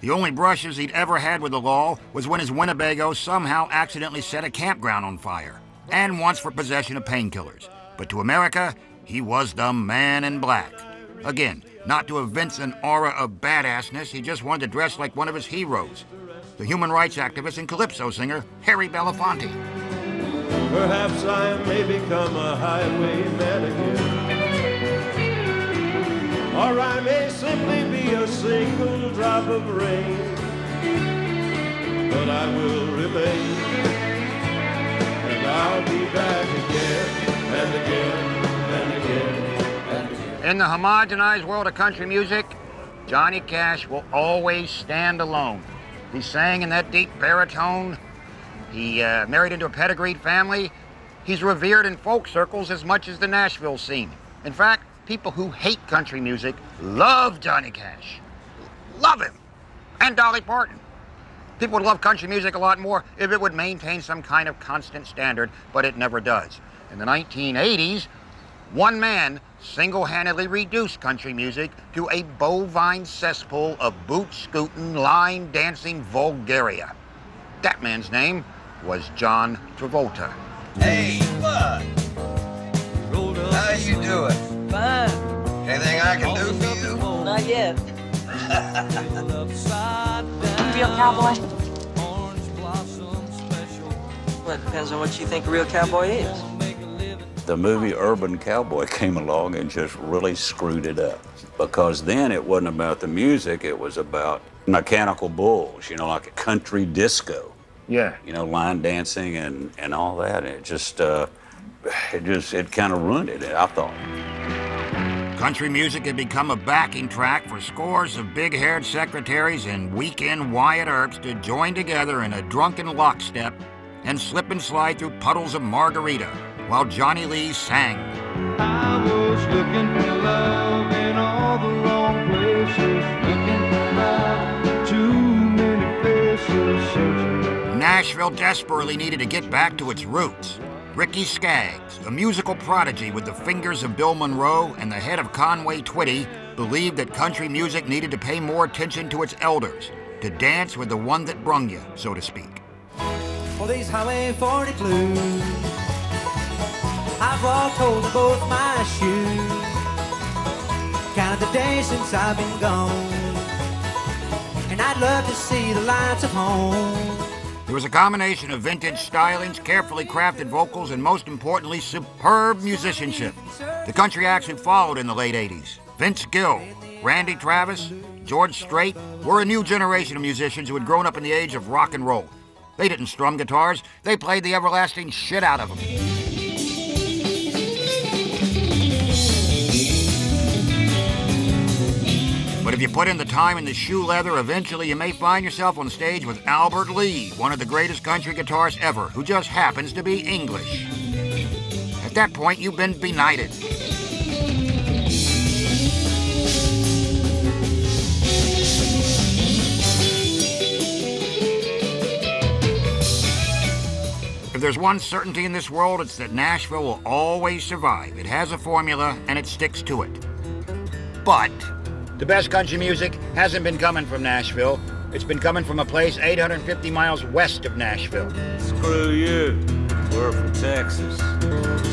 The only brushes he'd ever had with the law was when his Winnebago somehow accidentally set a campground on fire, and once for possession of painkillers. But to America, He was the man in black. Again, not to evince an aura of badassness, he just wanted to dress like one of his heroes, the human rights activist and calypso singer, Harry Belafonte. Perhaps I may become a highwayman again, or I may simply be a single drop of rain, but I will remain, and I'll be back again, and again, and again, and again. In the homogenized world of country music, Johnny Cash will always stand alone. He sang in that deep baritone. He uh, married into a pedigreed family. He's revered in folk circles as much as the Nashville scene. In fact, people who hate country music love Johnny Cash. Love him. And Dolly Parton. People would love country music a lot more if it would maintain some kind of constant standard, but it never does. In the nineteen eighties, one man single-handedly reduced country music to a bovine cesspool of boot-scooting, line-dancing vulgaria. That man's name was John Travolta. Hey, what? How you doing? Fine. Anything I can do for you? Not yet. Real cowboy? Well, it depends on what you think a real cowboy is. The movie Urban Cowboy came along and just really screwed it up, because then it wasn't about the music, it was about mechanical bulls, you know, like a country disco. Yeah. You know, line dancing and, and all that, and it just, uh, it just, it kind of ruined it, I thought. Country music had become a backing track for scores of big-haired secretaries and weekend Wyatt Earps to join together in a drunken lockstep and slip and slide through puddles of margarita, while Johnny Lee sang. I was looking for love in all the wrong places, looking for love, too many places searching. Nashville desperately needed to get back to its roots. Ricky Skaggs, a musical prodigy with the fingers of Bill Monroe and the head of Conway Twitty, believed that country music needed to pay more attention to its elders, to dance with the one that brung you, so to speak. For these highway forty blues, I've walked holes in both my shoes. Counted the days since I've been gone, and I'd love to see the lights of home. There was a combination of vintage stylings, carefully crafted vocals, and most importantly, superb musicianship. The country acts who followed in the late eighties, Vince Gill, Randy Travis, George Strait, were a new generation of musicians who had grown up in the age of rock and roll. They didn't strum guitars, they played the everlasting shit out of them. But if you put in the time and the shoe leather, eventually you may find yourself on stage with Albert Lee, one of the greatest country guitarists ever, who just happens to be English. At that point, you've been benighted. If there's one certainty in this world, it's that Nashville will always survive. It has a formula, and it sticks to it. But the best country music hasn't been coming from Nashville. It's been coming from a place eight hundred fifty miles west of Nashville. Screw you, we're from Texas.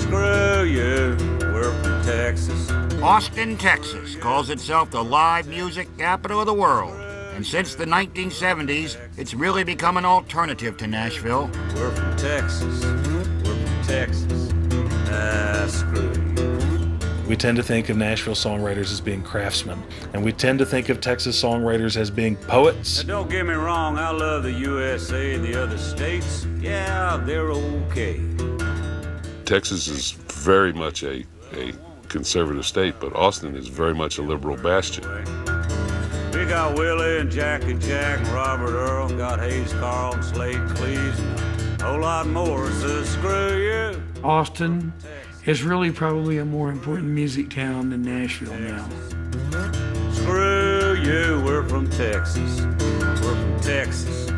Screw you, we're from Texas. Austin, Texas calls itself the live music capital of the world. And since the nineteen seventies, it's really become an alternative to Nashville. We're from Texas, we're from Texas. Ah, screw you. We tend to think of Nashville songwriters as being craftsmen, and we tend to think of Texas songwriters as being poets. Now don't get me wrong, I love the U S A and the other states. Yeah, they're okay. Texas is very much a, a conservative state, but Austin is very much a liberal bastion. We got Willie and Jack and Jack and Robert Earl, got Hayes, Carl, and Slade, Cleese, a whole lot more, so screw you. Austin is really probably a more important music town than Nashville now. Screw you, we're from Texas. We're from Texas.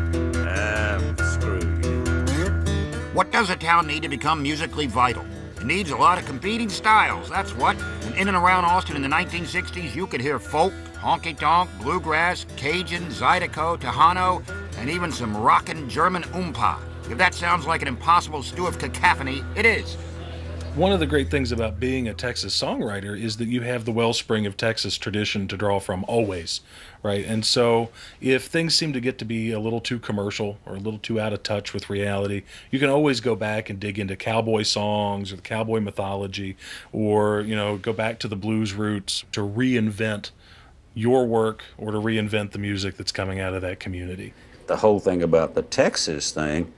Ah, screw you. What does a town need to become musically vital? It needs a lot of competing styles, that's what. And in and around Austin in the nineteen sixties, you could hear folk, honky-tonk, bluegrass, Cajun, Zydeco, Tejano, and even some rockin' German oompa. If that sounds like an impossible stew of cacophony, it is. One of the great things about being a Texas songwriter is that you have the wellspring of Texas tradition to draw from always, right? And so if things seem to get to be a little too commercial or a little too out of touch with reality, you can always go back and dig into cowboy songs or the cowboy mythology, or, you know, go back to the blues roots to reinvent your work or to reinvent the music that's coming out of that community. The whole thing about the Texas thing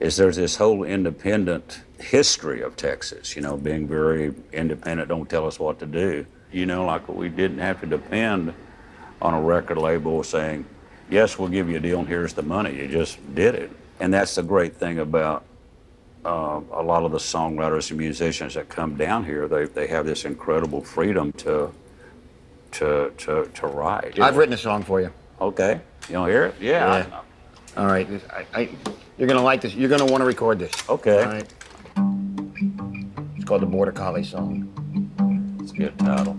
is there's this whole independent history of Texas, you know, being very independent, don't tell us what to do. You know, like we didn't have to depend on a record label saying, yes, we'll give you a deal and here's the money. You just did it. And that's the great thing about uh, a lot of the songwriters and musicians that come down here. They, they have this incredible freedom to, to, to, to write. I've written a song for you. Okay. You don't hear it? Yeah. yeah. I, I, All right. I, I, you're going to like this. You're going to want to record this. Okay. All right. It's called the Border Collie Song. It's a good title.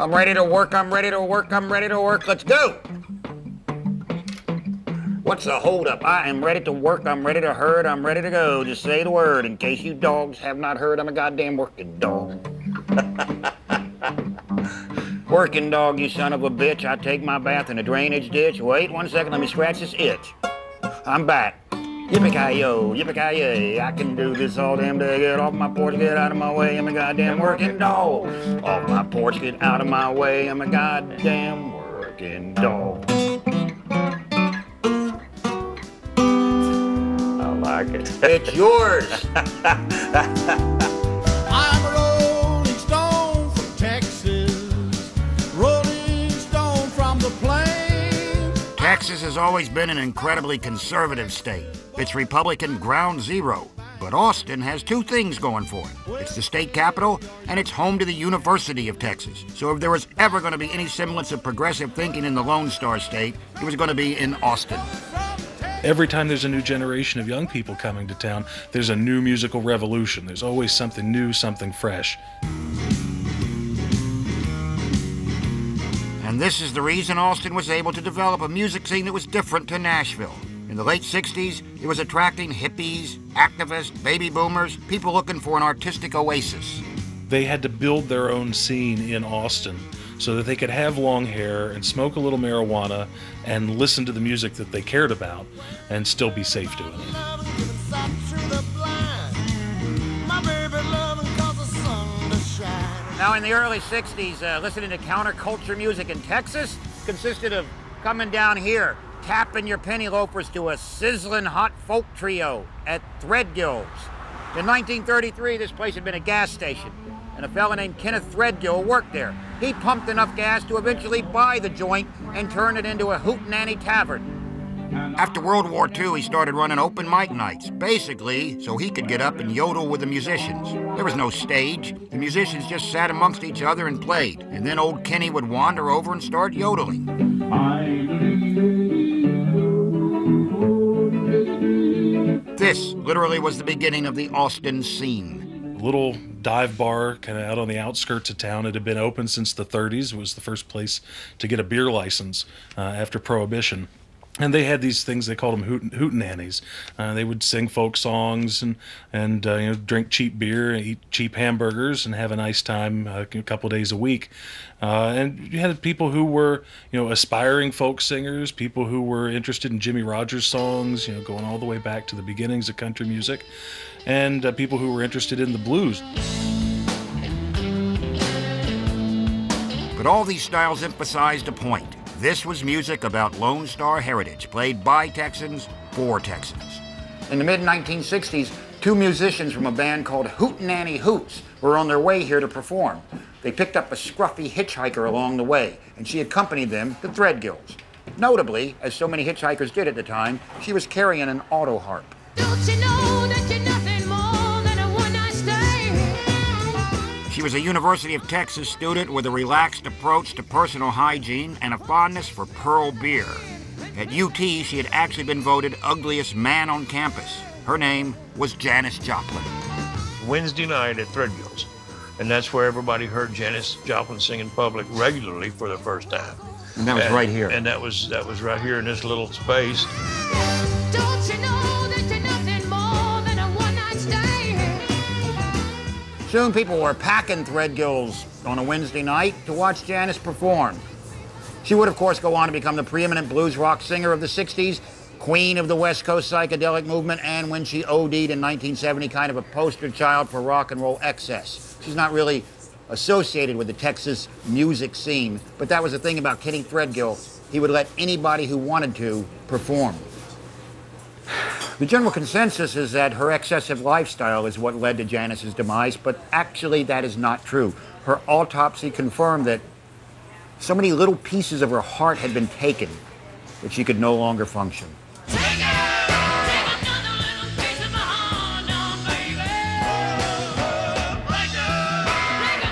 I'm ready to work, I'm ready to work, I'm ready to work, let's go! What's the holdup? I am ready to work, I'm ready to herd, I'm ready to go. Just say the word, in case you dogs have not heard, I'm a goddamn working dog. Working dog, you son of a bitch. I take my bath in a drainage ditch. Wait one second, let me scratch this itch. I'm back. Yippee-ki-yo, yippee-ki-yay. I can do this all damn day. Get off my porch, get out of my way. I'm a goddamn working dog. Off my porch, get out of my way. I'm a goddamn working dog. I like it. It's yours. I'm a rolling stone from Texas. Rolling stone from the plains. Texas has always been an incredibly conservative state. It's Republican ground zero, but Austin has two things going for it. It's the state capital, and it's home to the University of Texas. So if there was ever going to be any semblance of progressive thinking in the Lone Star State, it was going to be in Austin. Every time there's a new generation of young people coming to town, there's a new musical revolution. There's always something new, something fresh. And this is the reason Austin was able to develop a music scene that was different to Nashville. In the late sixties, it was attracting hippies, activists, baby boomers, people looking for an artistic oasis. They had to build their own scene in Austin so that they could have long hair and smoke a little marijuana and listen to the music that they cared about and still be safe doing it. Now, in the early sixties, uh, listening to counterculture music in Texas consisted of coming down here, tapping your penny loafers to a sizzling hot folk trio at Threadgill's. In nineteen thirty-three, this place had been a gas station, and a fellow named Kenneth Threadgill worked there. He pumped enough gas to eventually buy the joint and turn it into a hootenanny tavern. After World War Two, he started running open mic nights, basically so he could get up and yodel with the musicians. There was no stage. The musicians just sat amongst each other and played, and then old Kenny would wander over and start yodeling. I This literally was the beginning of the Austin scene. Little dive bar kind of out on the outskirts of town. It had been open since the thirties. It was the first place to get a beer license uh, after Prohibition. And they had these things, they called them hooten, hootenannies. Uh, they would sing folk songs and, and uh, you know, drink cheap beer and eat cheap hamburgers and have a nice time uh, a couple of days a week. Uh, and you had people who were, you know, aspiring folk singers, people who were interested in Jimmie Rodgers songs, you know, going all the way back to the beginnings of country music, and uh, people who were interested in the blues. But all these styles emphasized a point. This was music about Lone Star heritage, played by Texans for Texans. In the mid nineteen sixties, two musicians from a band called Hootenanny Hoots were on their way here to perform. They picked up a scruffy hitchhiker along the way, and she accompanied them to Threadgill's. Notably, as so many hitchhikers did at the time, she was carrying an auto harp. Don't you know that you're nothing more than a one-night stand? She was a University of Texas student with a relaxed approach to personal hygiene and a fondness for pearl beer. At U T, she had actually been voted ugliest man on campus. Her name was Janis Joplin. Wednesday night at Threadgill's. And that's where everybody heard Janis Joplin sing in public regularly for the first time. And that was and, right here. And that was that was right here in this little space. Don't you know that you're nothing more than Soon people were packing Threadgills on a Wednesday night to watch Janis perform. She would, of course, go on to become the preeminent blues rock singer of the sixties, queen of the West Coast psychedelic movement, and when she OD'd in nineteen seventy, kind of a poster child for rock and roll excess. She's not really associated with the Texas music scene, but that was the thing about Kenny Threadgill. He would let anybody who wanted to perform. The general consensus is that her excessive lifestyle is what led to Janis's demise, but actually that is not true. Her autopsy confirmed that so many little pieces of her heart had been taken that she could no longer function. Take it, take another little piece of my heart now, baby. Take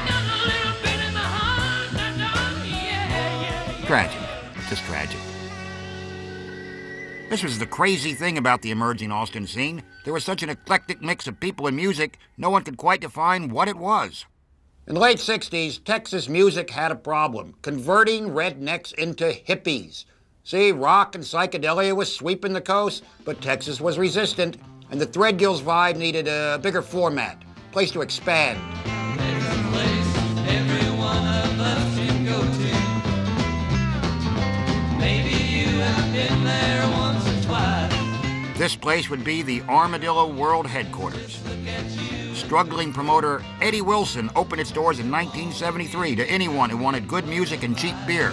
another little piece of my heart now, yeah, yeah. Tragic, just tragic. This was the crazy thing about the emerging Austin scene. There was such an eclectic mix of people and music, no one could quite define what it was. In the late sixties, Texas music had a problem, converting rednecks into hippies. See, rock and psychedelia was sweeping the coast, but Texas was resistant, and the Threadgills vibe needed a bigger format, a place to expand. There's a place every one of us can go to. Maybe you have been there once or twice. This place would be the Armadillo World Headquarters. Struggling promoter Eddie Wilson opened its doors in nineteen seventy-three to anyone who wanted good music and cheap beer.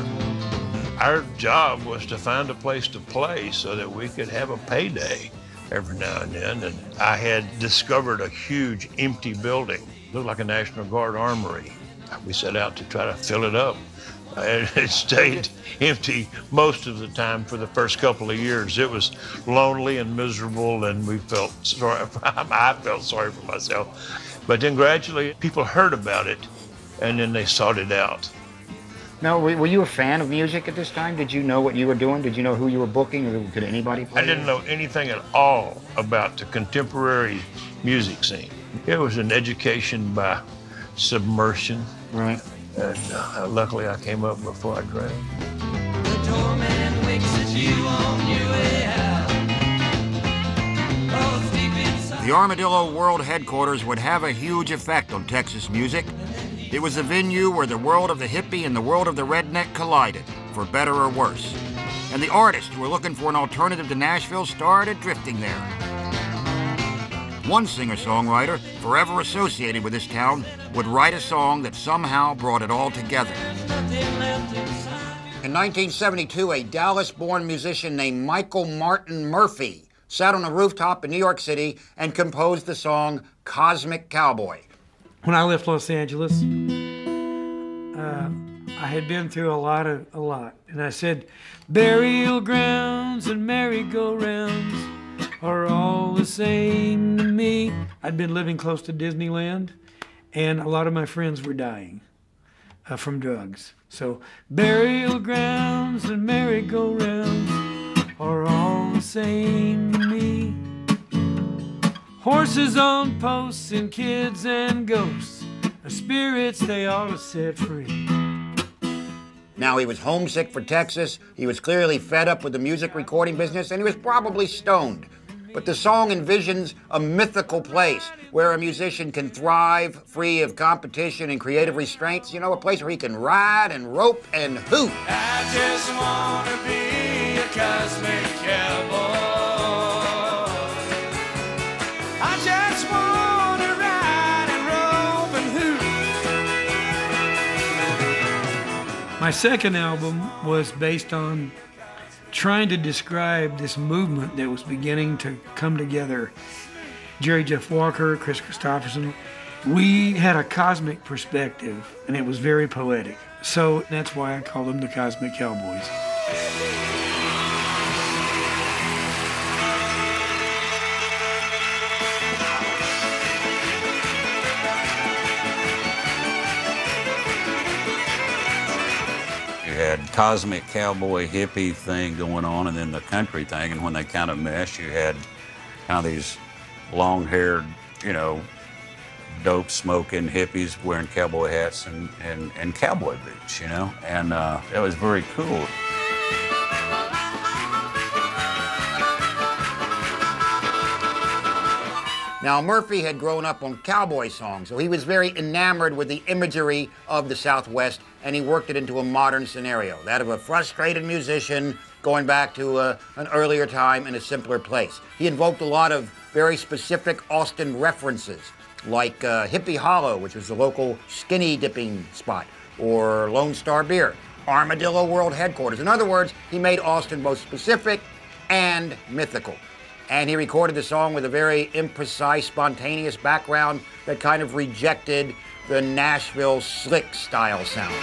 Our job was to find a place to play so that we could have a payday every now and then. And I had discovered a huge empty building. It looked like a National Guard armory. We set out to try to fill it up. And it stayed empty most of the time for the first couple of years. It was lonely and miserable, and we felt sorry. I felt sorry for myself. But then gradually, people heard about it, and then they sought it out. Now, were you a fan of music at this time? Did you know what you were doing? Did you know who you were booking, or could anybody play? I didn't know anything at all about the contemporary music scene. It was an education by submersion. Right. And uh, luckily, I came up before I drowned. The doorman winks at you on your way out. Oh, deep inside. The Armadillo World Headquarters would have a huge effect on Texas music. It was a venue where the world of the hippie and the world of the redneck collided, for better or worse. And the artists who were looking for an alternative to Nashville started drifting there. One singer-songwriter, forever associated with this town, would write a song that somehow brought it all together. In nineteen seventy-two, a Dallas-born musician named Michael Martin Murphy sat on a rooftop in New York City and composed the song Cosmic Cowboy. When I left Los Angeles, uh, I had been through a lot of, a lot. And I said, burial grounds and merry-go-rounds are all the same to me. I'd been living close to Disneyland, and a lot of my friends were dying uh, from drugs. So, burial grounds and merry-go-rounds are all the same to me. Horses on posts and kids and ghosts, the spirits they all are set free. Now, he was homesick for Texas, he was clearly fed up with the music recording business, and he was probably stoned. But the song envisions a mythical place where a musician can thrive, free of competition and creative restraints, you know, a place where he can ride and rope and hoot. I just want to be a cosmic cowboy. My second album was based on trying to describe this movement that was beginning to come together. Jerry Jeff Walker, Chris Christopherson, we had a cosmic perspective, and it was very poetic. So that's why I call them the Cosmic Cowboys. Had cosmic cowboy hippie thing going on, and then the country thing, and when they kind of meshed, you had kind of these long-haired, you know, dope-smoking hippies wearing cowboy hats and, and, and cowboy boots, you know, and uh, it was very cool. Now, Murphy had grown up on cowboy songs, so he was very enamored with the imagery of the Southwest, and he worked it into a modern scenario, that of a frustrated musician going back to uh, an earlier time in a simpler place. He invoked a lot of very specific Austin references, like uh, Hippie Hollow, which was the local skinny dipping spot, or Lone Star Beer, Armadillo World Headquarters. In other words, he made Austin both specific and mythical. And he recorded the song with a very imprecise, spontaneous background that kind of rejected the Nashville slick style sound.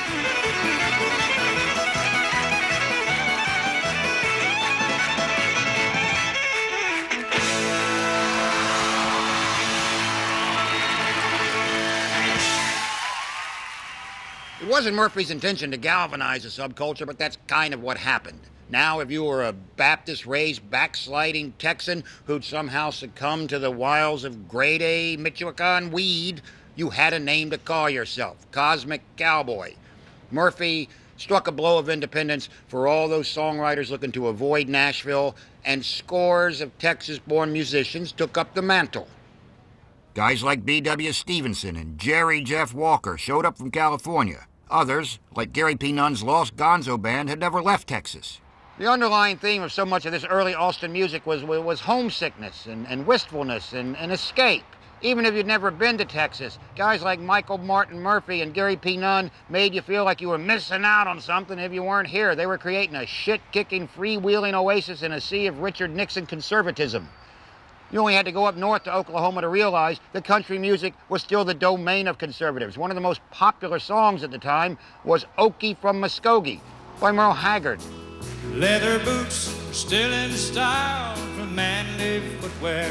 It wasn't Murphy's intention to galvanize a subculture, but that's kind of what happened. Now, if you were a Baptist-raised, backsliding Texan who'd somehow succumbed to the wiles of grade-A Michoacan weed, you had a name to call yourself, Cosmic Cowboy. Murphy struck a blow of independence for all those songwriters looking to avoid Nashville, and scores of Texas-born musicians took up the mantle. Guys like B W Stevenson and Jerry Jeff Walker showed up from California. Others, like Gary P. Nunn's Lost Gonzo Band, had never left Texas. The underlying theme of so much of this early Austin music was, was homesickness and, and wistfulness and, and escape. Even if you'd never been to Texas, guys like Michael Martin Murphy and Gary P. Nunn made you feel like you were missing out on something if you weren't here. They were creating a shit-kicking, freewheeling oasis in a sea of Richard Nixon conservatism. You only had to go up north to Oklahoma to realize that country music was still the domain of conservatives. One of the most popular songs at the time was Okie from Muskogee by Merle Haggard. Leather boots are still in style for manly footwear.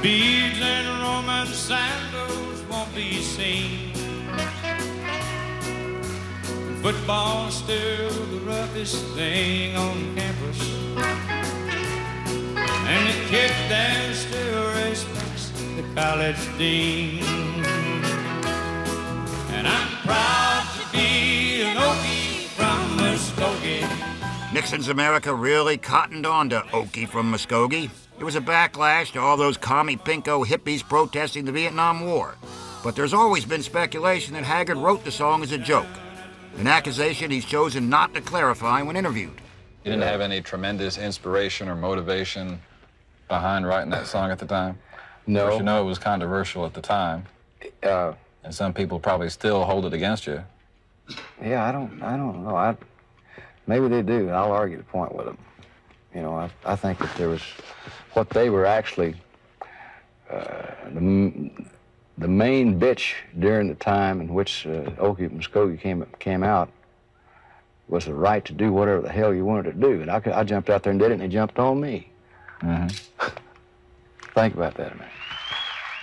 Beads and Roman sandals won't be seen. Football's still the roughest thing on campus. And the kid there still respects the college dean. And I'm proud to be an Okie. Nixon's America really cottoned on to Okie from Muskogee. It was a backlash to all those commie pinko hippies protesting the Vietnam War. But there's always been speculation that Haggard wrote the song as a joke, an accusation he's chosen not to clarify when interviewed. You didn't have any tremendous inspiration or motivation behind writing that song at the time? No. But you know it was controversial at the time. Uh, and some people probably still hold it against you. Yeah, I don't, I don't know. I, maybe they do, and I'll argue the point with them. You know, I, I think that there was what they were actually uh, the, the main bitch during the time in which uh, Okie Muskogee came came out was the right to do whatever the hell you wanted to do, and I, I jumped out there and did it, and they jumped on me. Mm-hmm. Think about that a minute.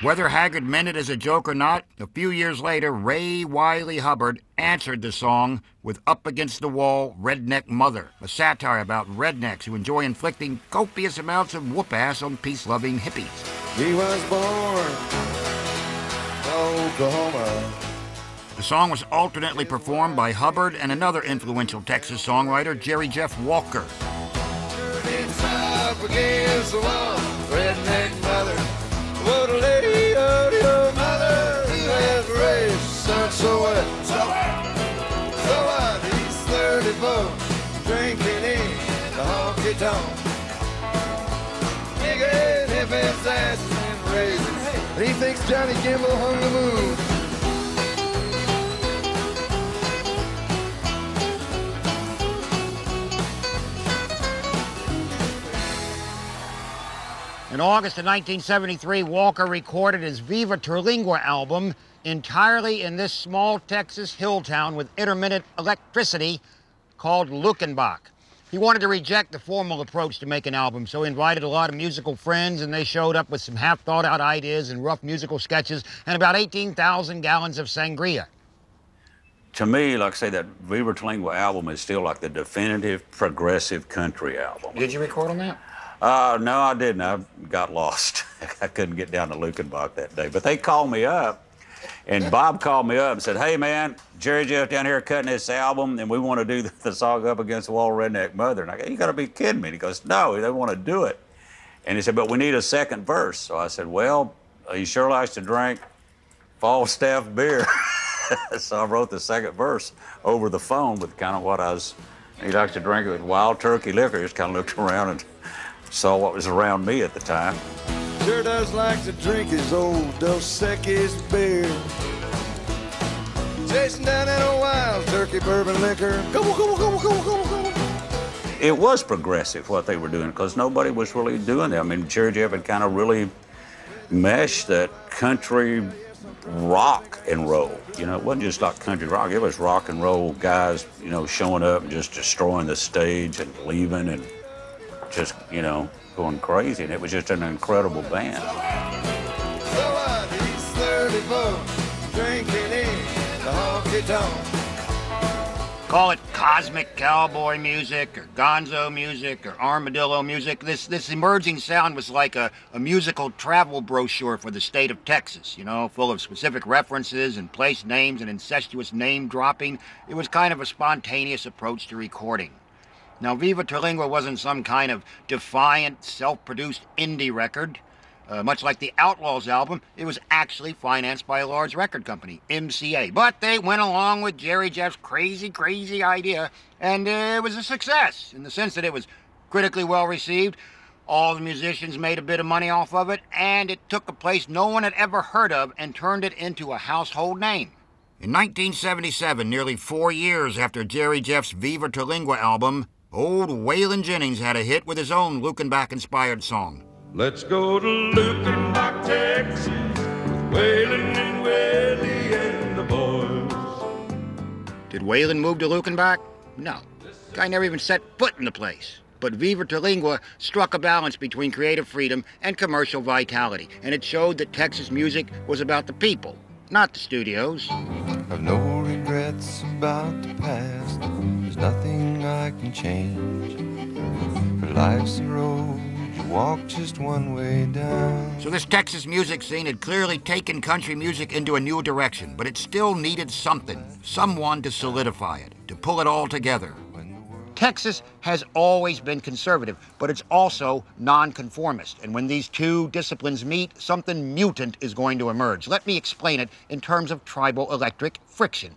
Whether Haggard meant it as a joke or not, a few years later, Ray Wiley Hubbard answered the song with Up Against the Wall, Redneck Mother, a satire about rednecks who enjoy inflicting copious amounts of whoop-ass on peace-loving hippies. He was born in Oklahoma. The song was alternately performed by Hubbard and another influential Texas songwriter, Jerry Jeff Walker. It's up against the wall, redneck mother. What a lady of your mother who has raised son so what? So what? So what? He's thirty-four, drinking in the honky tonk. Kicking hip ass asses and raisins. And he thinks Johnny Gimble hung the moon. In August of nineteen seventy-three, Walker recorded his Viva Terlingua album entirely in this small Texas hill town with intermittent electricity called Luckenbach. He wanted to reject the formal approach to make an album, so he invited a lot of musical friends, and they showed up with some half-thought-out ideas and rough musical sketches and about eighteen thousand gallons of sangria. To me, like I say, that Viva Terlingua album is still like the definitive progressive country album. Did you record on that? Uh, no, I didn't. I got lost. I couldn't get down to Luckenbach that day. But they called me up, and Bob called me up and said, "Hey, man, Jerry Jeff down here cutting this album, and we want to do the song Up Against the Wall, Redneck Mother." And I go, "You got to be kidding me." And he goes, "No, they want to do it." And he said, but we need a second verse. So I said, well, he sure likes to drink Falstaff beer. So I wrote the second verse over the phone with kind of what I was, he likes to drink it with wild turkey liquor. He just kind of looked around and saw what was around me at the time. Sure does like to drink his old Dos Equis beer. Chasing down that old wild turkey bourbon liquor. Go, go, go, go, go, go, go. It was progressive what they were doing because nobody was really doing that. I mean, Jerry Jeff had kind of really meshed that country rock and roll. You know, it wasn't just like country rock, it was rock and roll guys, you know, showing up and just destroying the stage and leaving and just, you know, going crazy. And it was just an incredible band. So what? He's thirty-four, drinking in the honky tonk. Call it cosmic cowboy music or gonzo music or armadillo music. This this emerging sound was like a, a musical travel brochure for the state of Texas, you know, full of specific references and place names and incestuous name dropping. It was kind of a spontaneous approach to recording. Now, Viva Terlingua wasn't some kind of defiant, self-produced indie record. Uh, much like the Outlaws album, it was actually financed by a large record company, M C A. But they went along with Jerry Jeff's crazy, crazy idea, and uh, it was a success in the sense that it was critically well-received, all the musicians made a bit of money off of it, and it took a place no one had ever heard of and turned it into a household name. In nineteen seventy-seven, nearly four years after Jerry Jeff's Viva Terlingua album, old Waylon Jennings had a hit with his own Lukenbach-inspired song. Let's go to Lukenbach, Texas, with Waylon and Willie and the boys. Did Waylon move to Lukenbach? No. Guy never even set foot in the place. But Viva Terlingua struck a balance between creative freedom and commercial vitality, and it showed that Texas music was about the people, not the studios. I've no regrets about the past. There's nothing I can change. For life's a road. Walk just one way down. So this Texas music scene had clearly taken country music into a new direction, but it still needed something, someone to solidify it, to pull it all together. Texas has always been conservative, but it's also nonconformist. And when these two disciplines meet, something mutant is going to emerge. Let me explain it in terms of tribal electric friction.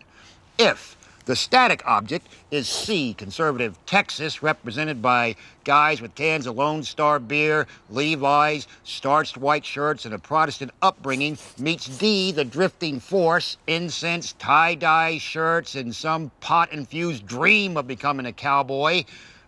If the static object is C, conservative Texas, represented by guys with cans of Lone Star beer, Levi's, starched white shirts, and a Protestant upbringing, meets D, the drifting force, incense, tie-dye shirts, and some pot-infused dream of becoming a cowboy.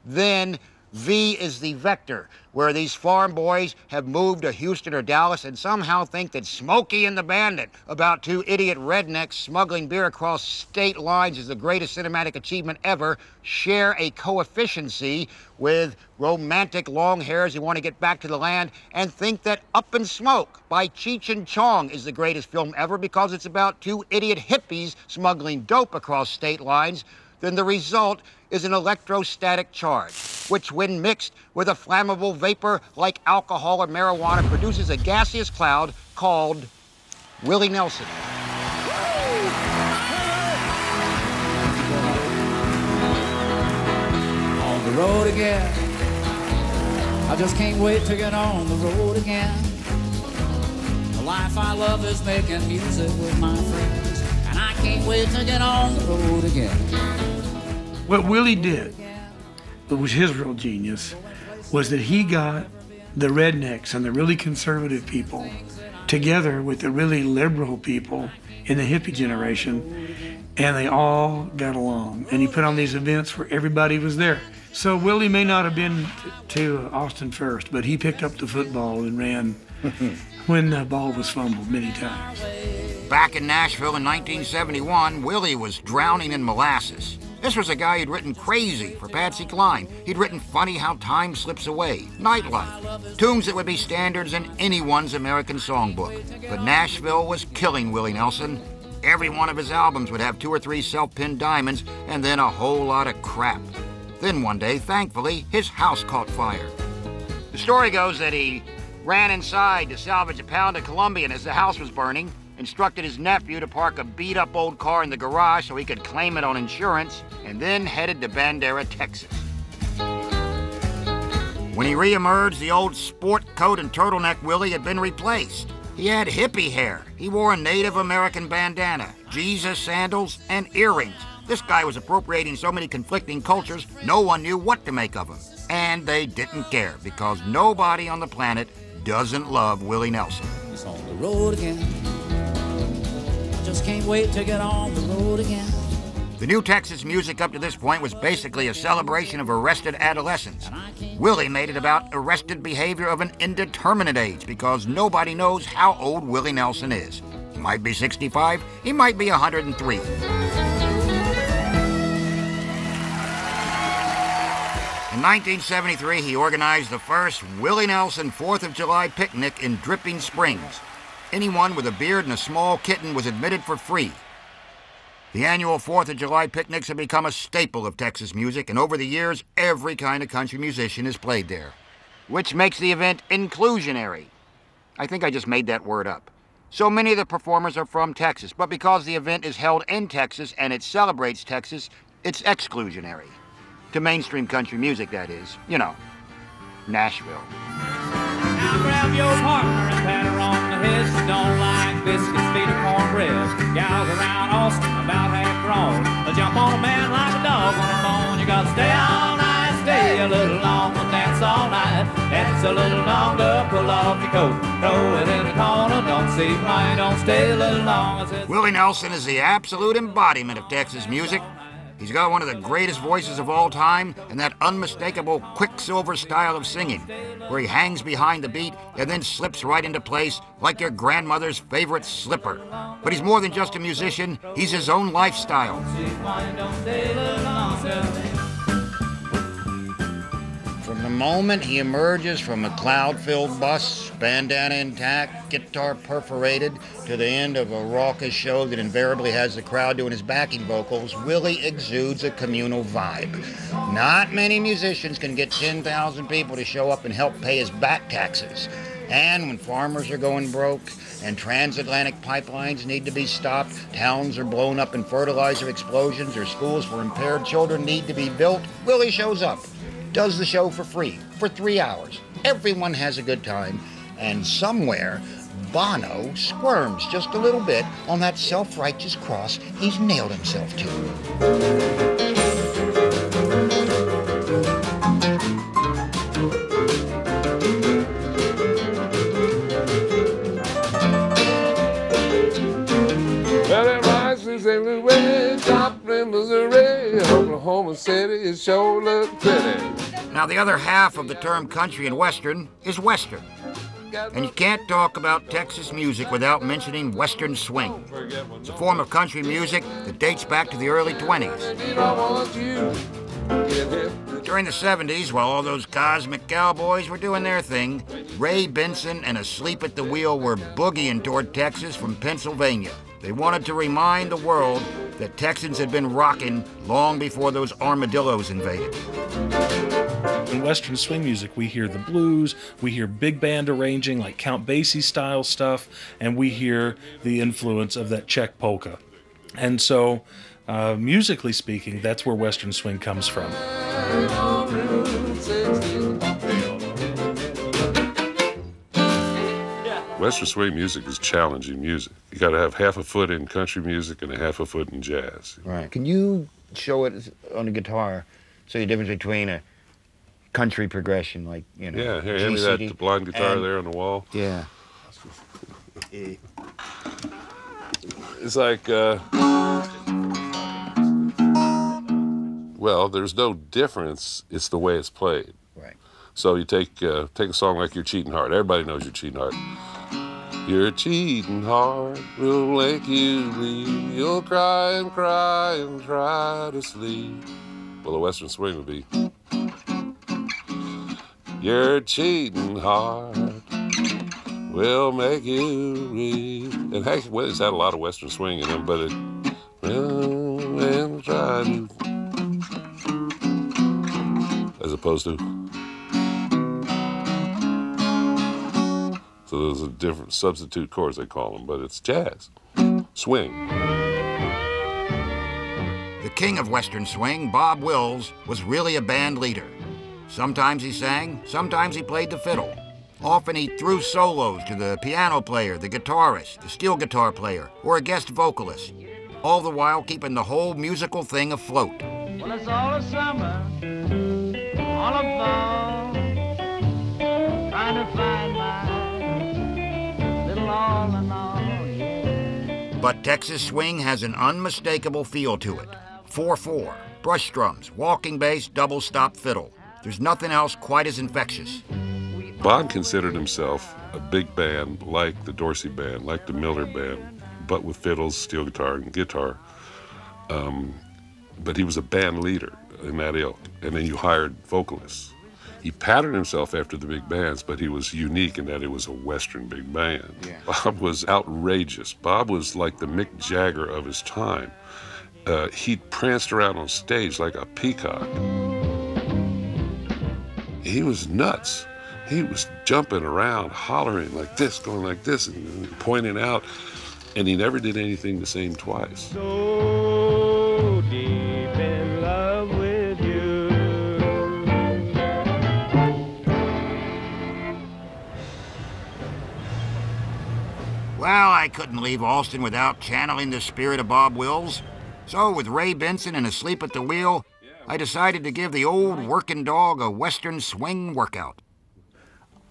Then V is the vector, where these farm boys have moved to Houston or Dallas and somehow think that Smokey and the Bandit, about two idiot rednecks smuggling beer across state lines, is the greatest cinematic achievement ever, share a coefficiency with romantic long hairs who want to get back to the land and think that Up in Smoke by Cheech and Chong is the greatest film ever because it's about two idiot hippies smuggling dope across state lines. Then the result is an electrostatic charge, which when mixed with a flammable vapor like alcohol or marijuana produces a gaseous cloud called Willie Nelson. On the road again. I just can't wait to get on the road again. The life I love is making music with my friends. And I can't wait to get on the road again. What Willie did, that was his real genius, was that he got the rednecks and the really conservative people together with the really liberal people in the hippie generation, and they all got along. And he put on these events where everybody was there. So Willie may not have been to Austin first, but he picked up the football and ran when the ball was fumbled many times. Back in Nashville in nineteen seventy-one, Willie was drowning in molasses. This was a guy who'd written Crazy for Patsy Cline. He'd written Funny How Time Slips Away, Nightlife, tunes that would be standards in anyone's American songbook. But Nashville was killing Willie Nelson. Every one of his albums would have two or three self-pinned diamonds and then a whole lot of crap. Then one day, thankfully, his house caught fire. The story goes that he ran inside to salvage a pound of Colombian as the house was burning, instructed his nephew to park a beat-up old car in the garage so he could claim it on insurance, and then headed to Bandera, Texas. When he reemerged, the old sport coat and turtleneck Willie had been replaced. He had hippie hair. He wore a Native American bandana, Jesus sandals, and earrings. This guy was appropriating so many conflicting cultures, no one knew what to make of him. And they didn't care, because nobody on the planet doesn't love Willie Nelson. It's on the road again. I just can't wait to get on the road again. The new Texas music up to this point was basically a celebration of arrested adolescence. Willie made it about arrested behavior of an indeterminate age, because nobody knows how old Willie Nelson is. He might be sixty-five, he might be one hundred and three. In nineteen seventy-three, he organized the first Willie Nelson fourth of July picnic in Dripping Springs. Anyone with a beard and a small kitten was admitted for free. The annual fourth of July picnics have become a staple of Texas music, and over the years, every kind of country musician is played there, which makes the event inclusionary. I think I just made that word up. So many of the performers are from Texas, but because the event is held in Texas and it celebrates Texas, it's exclusionary. To mainstream country music, that is. You know, Nashville. Now grab your partner and pat her on the head. She don't like biscuits, feed her cornbread. Gals around Austin, about half grown. They'll jump on a man like a dog on a bone. You gotta stay all night, stay a little longer, that's all night. That's a little longer, pull off your coat. Throw it in the corner, don't see why, don't stay a little longer. Willie Nelson is the absolute embodiment of Texas music. He's got one of the greatest voices of all time and that unmistakable Quicksilver style of singing, where he hangs behind the beat and then slips right into place like your grandmother's favorite slipper. But he's more than just a musician, he's his own lifestyle. From the moment he emerges from a cloud-filled bus, bandana intact, guitar perforated, to the end of a raucous show that invariably has the crowd doing his backing vocals, Willie exudes a communal vibe. Not many musicians can get ten thousand people to show up and help pay his back taxes. And when farmers are going broke, and transatlantic pipelines need to be stopped, towns are blown up in fertilizer explosions, or schools for impaired children need to be built, Willie shows up. Does the show for free, for three hours. Everyone has a good time, and somewhere, Bono squirms just a little bit on that self-righteous cross he's nailed himself to. Well, it rises everywhere, Joplin, Missouri, Oklahoma City, it sure looked pretty. Now, the other half of the term country and western is western. And you can't talk about Texas music without mentioning western swing. It's a form of country music that dates back to the early twenties. During the seventies, while all those cosmic cowboys were doing their thing, Ray Benson and Asleep at the Wheel were boogieing toward Texas from Pennsylvania. They wanted to remind the world that Texans had been rocking long before those armadillos invaded. In western swing music, we hear the blues, we hear big band arranging like Count Basie-style stuff, and we hear the influence of that Czech polka. And so, uh, musically speaking, that's where western swing comes from. Western swing music is challenging music. You got to have half a foot in country music and a half a foot in jazz. Right. Can you show it on the guitar, so the difference between a country progression, like, you know. Yeah, here, hand me that the blind guitar and, there on the wall. Yeah. It's like, uh, well, there's no difference. It's the way it's played. Right. So you take uh, take a song like Your Cheating Heart. Everybody knows Your Cheating Heart. Your cheating heart will make you leave. You'll cry and cry and try to sleep. Well, the western swing would be. Your cheating heart will make you read. And Hank Williams had a lot of western swing in him, but it will and try to. As opposed to. So those are different substitute chords, they call them, but it's jazz. Swing. The king of western swing, Bob Wills, was really a band leader. Sometimes he sang, sometimes he played the fiddle. Often he threw solos to the piano player, the guitarist, the steel guitar player, or a guest vocalist, all the while keeping the whole musical thing afloat. Well, it's all of summer, all of fall, trying to find my little all in all, yeah. But Texas swing has an unmistakable feel to it. four four, brush drums, walking bass, double stop fiddle. There's nothing else quite as infectious. Bob considered himself a big band, like the Dorsey Band, like the Miller Band, but with fiddles, steel guitar, and guitar. Um, but he was a band leader in that ilk, and then you hired vocalists. He patterned himself after the big bands, but he was unique in that it was a Western big band. Yeah. Bob was outrageous. Bob was like the Mick Jagger of his time. Uh, he pranced around on stage like a peacock. He was nuts. He was jumping around, hollering like this, going like this, and pointing out, and he never did anything the same twice. So deep in love with you. Well, I couldn't leave Austin without channeling the spirit of Bob Wills. So with Ray Benson and asleep at the wheel, I decided to give the old working dog a Western swing workout.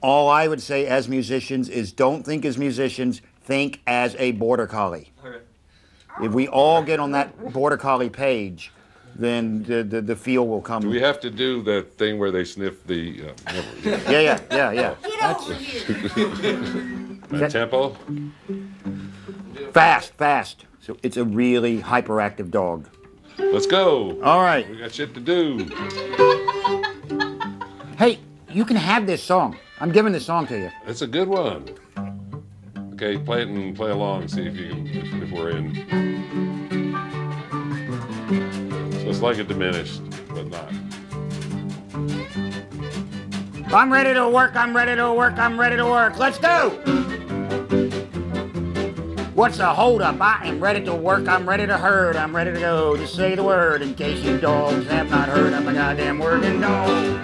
All I would say as musicians is don't think as musicians, think as a border collie. If we all get on that border collie page, then the, the, the feel will come. Do we have to do the thing where they sniff the... Uh, yeah, yeah, yeah, yeah. Get over here. Tempo? Fast, fast. So it's a really hyperactive dog. Let's go. All right. We got shit to do. Hey, you can have this song. I'm giving this song to you. It's a good one. Okay, play it and play along and see if you if, if we're in. So it's like a diminished, but not. I'm ready to work, I'm ready to work, I'm ready to work. Let's go! What's the holdup? I am ready to work, I'm ready to herd, I'm ready to go. Just say the word in case you dogs have not heard. I'm a goddamn working dog.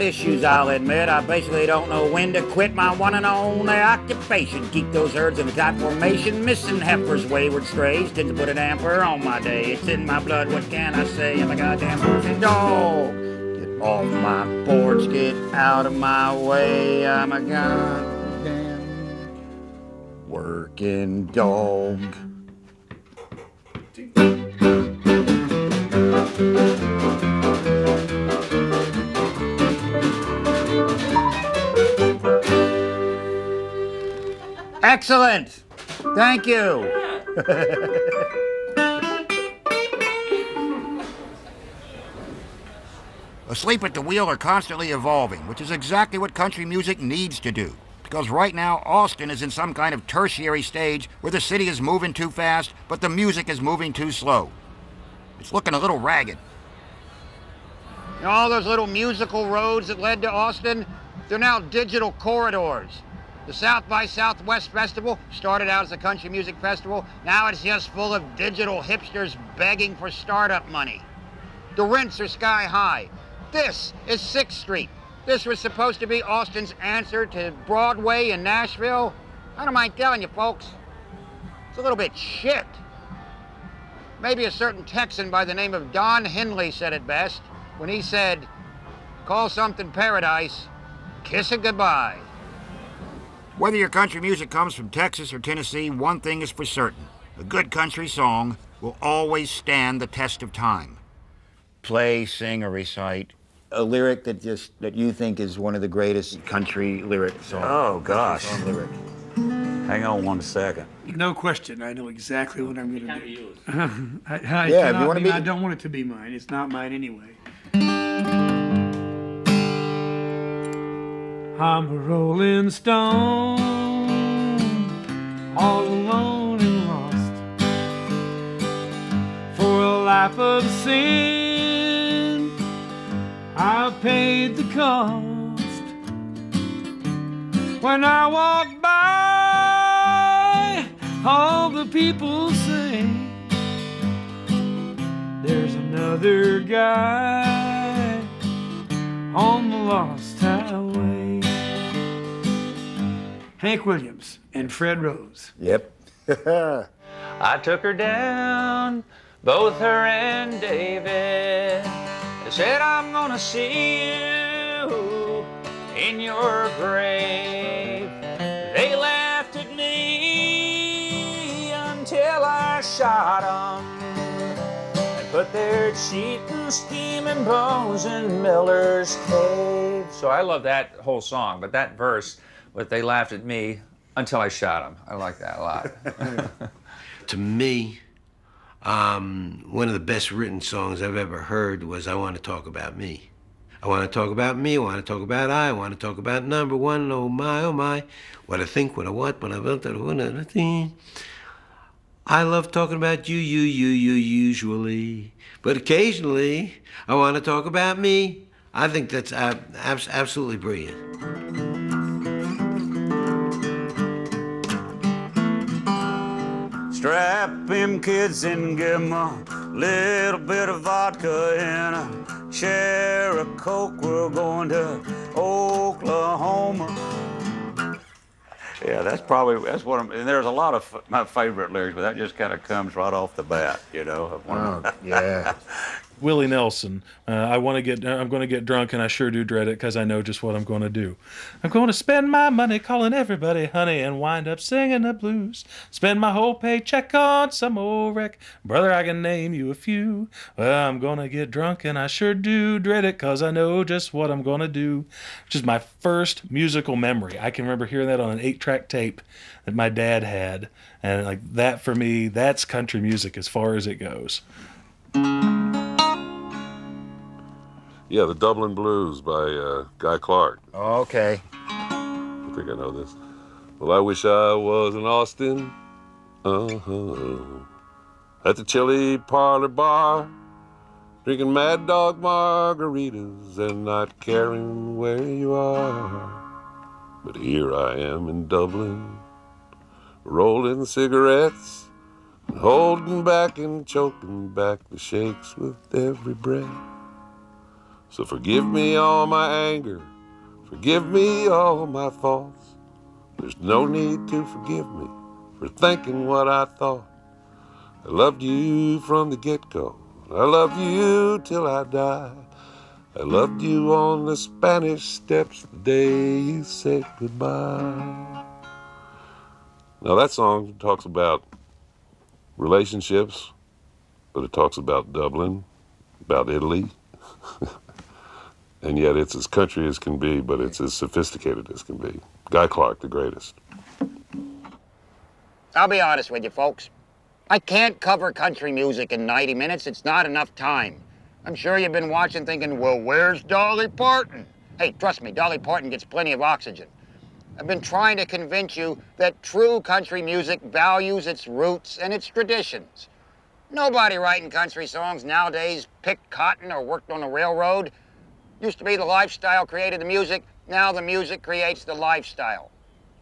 Issues, I'll admit. I basically don't know when to quit my one and only occupation. Keep those herds in a tight formation, missing heifers, wayward strays. Tend to put a damper on my day. It's in my blood, what can I say? I'm a goddamn working dog. Get off my porch, get out of my way. I'm a goddamn working dog. Excellent! Thank you! Asleep at the wheel are constantly evolving, which is exactly what country music needs to do. Because right now, Austin is in some kind of tertiary stage where the city is moving too fast, but the music is moving too slow. It's looking a little ragged. And all those little musical roads that led to Austin, they're now digital corridors. The South by Southwest Festival started out as a country music festival. Now it's just full of digital hipsters begging for startup money. The rents are sky high. This is sixth street. This was supposed to be Austin's answer to Broadway and Nashville. I don't mind telling you, folks, it's a little bit shit. Maybe a certain Texan by the name of Don Henley said it best when he said, "Call something paradise, kiss it goodbye." Whether your country music comes from Texas or Tennessee, one thing is for certain. A good country song will always stand the test of time. Play, sing, or recite a lyric that just that you think is one of the greatest country lyric songs. Oh, gosh. Song lyric. Hang on one second. No question. I know exactly what I'm going to do. I, I, yeah, if you want to be... I don't want it to be mine. It's not mine anyway. I'm a rolling stone, all alone and lost. For a life of sin, I paid the cost. When I walk by, all the people say, there's another guy on the lost highway. Hank Williams and Fred Rose. Yep. I took her down, both her and David. They said, I'm gonna see you in your grave. They laughed at me until I shot 'em. Put their cheat and scheme and bones in Miller's cave. So I love that whole song, but that verse, but they laughed at me until I shot them. I like that a lot. To me, um, one of the best written songs I've ever heard was I Want to Talk About Me. I want to talk about me, I want to talk about I, I want to talk about number one, oh my, oh my. What I think, what I want, what I want, what I think. I love talking about you, you, you, you, usually. But occasionally, I want to talk about me. I think that's uh, abs absolutely brilliant. Strap them kids and give them a little bit of vodka and a share of Coke. We're going to Oklahoma. Yeah, that's probably, that's what I'm, and there's a lot of my favorite lyrics, but that just kind of comes right off the bat, you know? Oh, yeah. Willie Nelson, uh, I want to get, I'm going to get drunk and I sure do dread it because I know just what I'm going to do. I'm going to spend my money calling everybody honey and wind up singing the blues. Spend my whole paycheck on some old wreck. Brother, I can name you a few. Well, I'm going to get drunk and I sure do dread it because I know just what I'm going to do. Which is my first musical memory. I can remember hearing that on an eight-track tape that my dad had. And like that for me, that's country music as far as it goes. Yeah, The Dublin Blues by uh, Guy Clark. Oh, okay. I think I know this. Well, I wish I was in Austin. Uh-huh. At the Chili Parlor Bar, drinking Mad Dog margaritas and not caring where you are. But here I am in Dublin, rolling cigarettes, and holding back and choking back the shakes with every breath. So forgive me all my anger, forgive me all my faults. There's no need to forgive me for thinking what I thought. I loved you from the get-go, I loved you till I die. I loved you on the Spanish steps the day you said goodbye. Now that song talks about relationships, but it talks about Dublin, about Italy. And yet it's as country as can be, but it's as sophisticated as can be. Guy Clark, the greatest. I'll be honest with you, folks. I can't cover country music in ninety minutes. It's not enough time. I'm sure you've been watching thinking, well, where's Dolly Parton? Hey, trust me, Dolly Parton gets plenty of oxygen. I've been trying to convince you that true country music values its roots and its traditions. Nobody writing country songs nowadays picked cotton or worked on the railroad. Used to be the lifestyle created the music, now the music creates the lifestyle.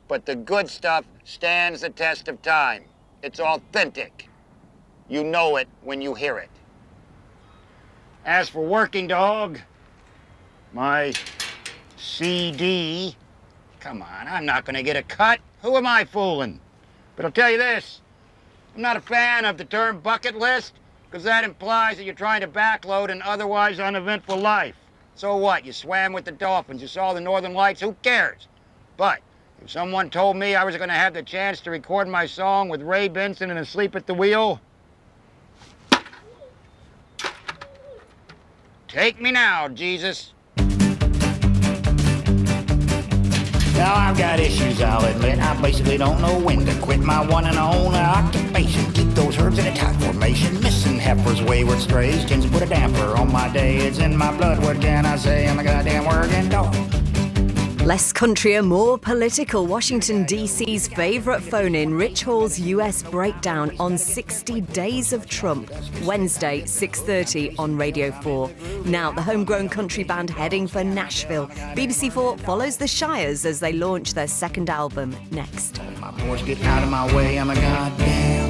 But the good stuff stands the test of time. It's authentic. You know it when you hear it. As for Working Dog, my C D, come on, I'm not gonna get a cut. Who am I fooling? But I'll tell you this, I'm not a fan of the term bucket list, because that implies that you're trying to backload an otherwise uneventful life. So what? You swam with the dolphins, you saw the northern lights, who cares? But if someone told me I was going to have the chance to record my song with Ray Benson and Asleep at the Wheel, take me now, Jesus. Now I've got issues I'll admit, I basically don't know when to quit my one and only occupation. Keep those herbs in a tight formation, missing heifers, wayward strays, tends to put a damper on my day. It's in my blood, what can I say? I'm a goddamn working dog. Less country and more political, Washington D C's favourite phone-in, Rich Hall's U S breakdown on sixty days of Trump, Wednesday, six thirty on Radio four. Now, the homegrown country band heading for Nashville. B B C four follows the Shires as they launch their second album next. My boys, get out of my way, I'm a goddamn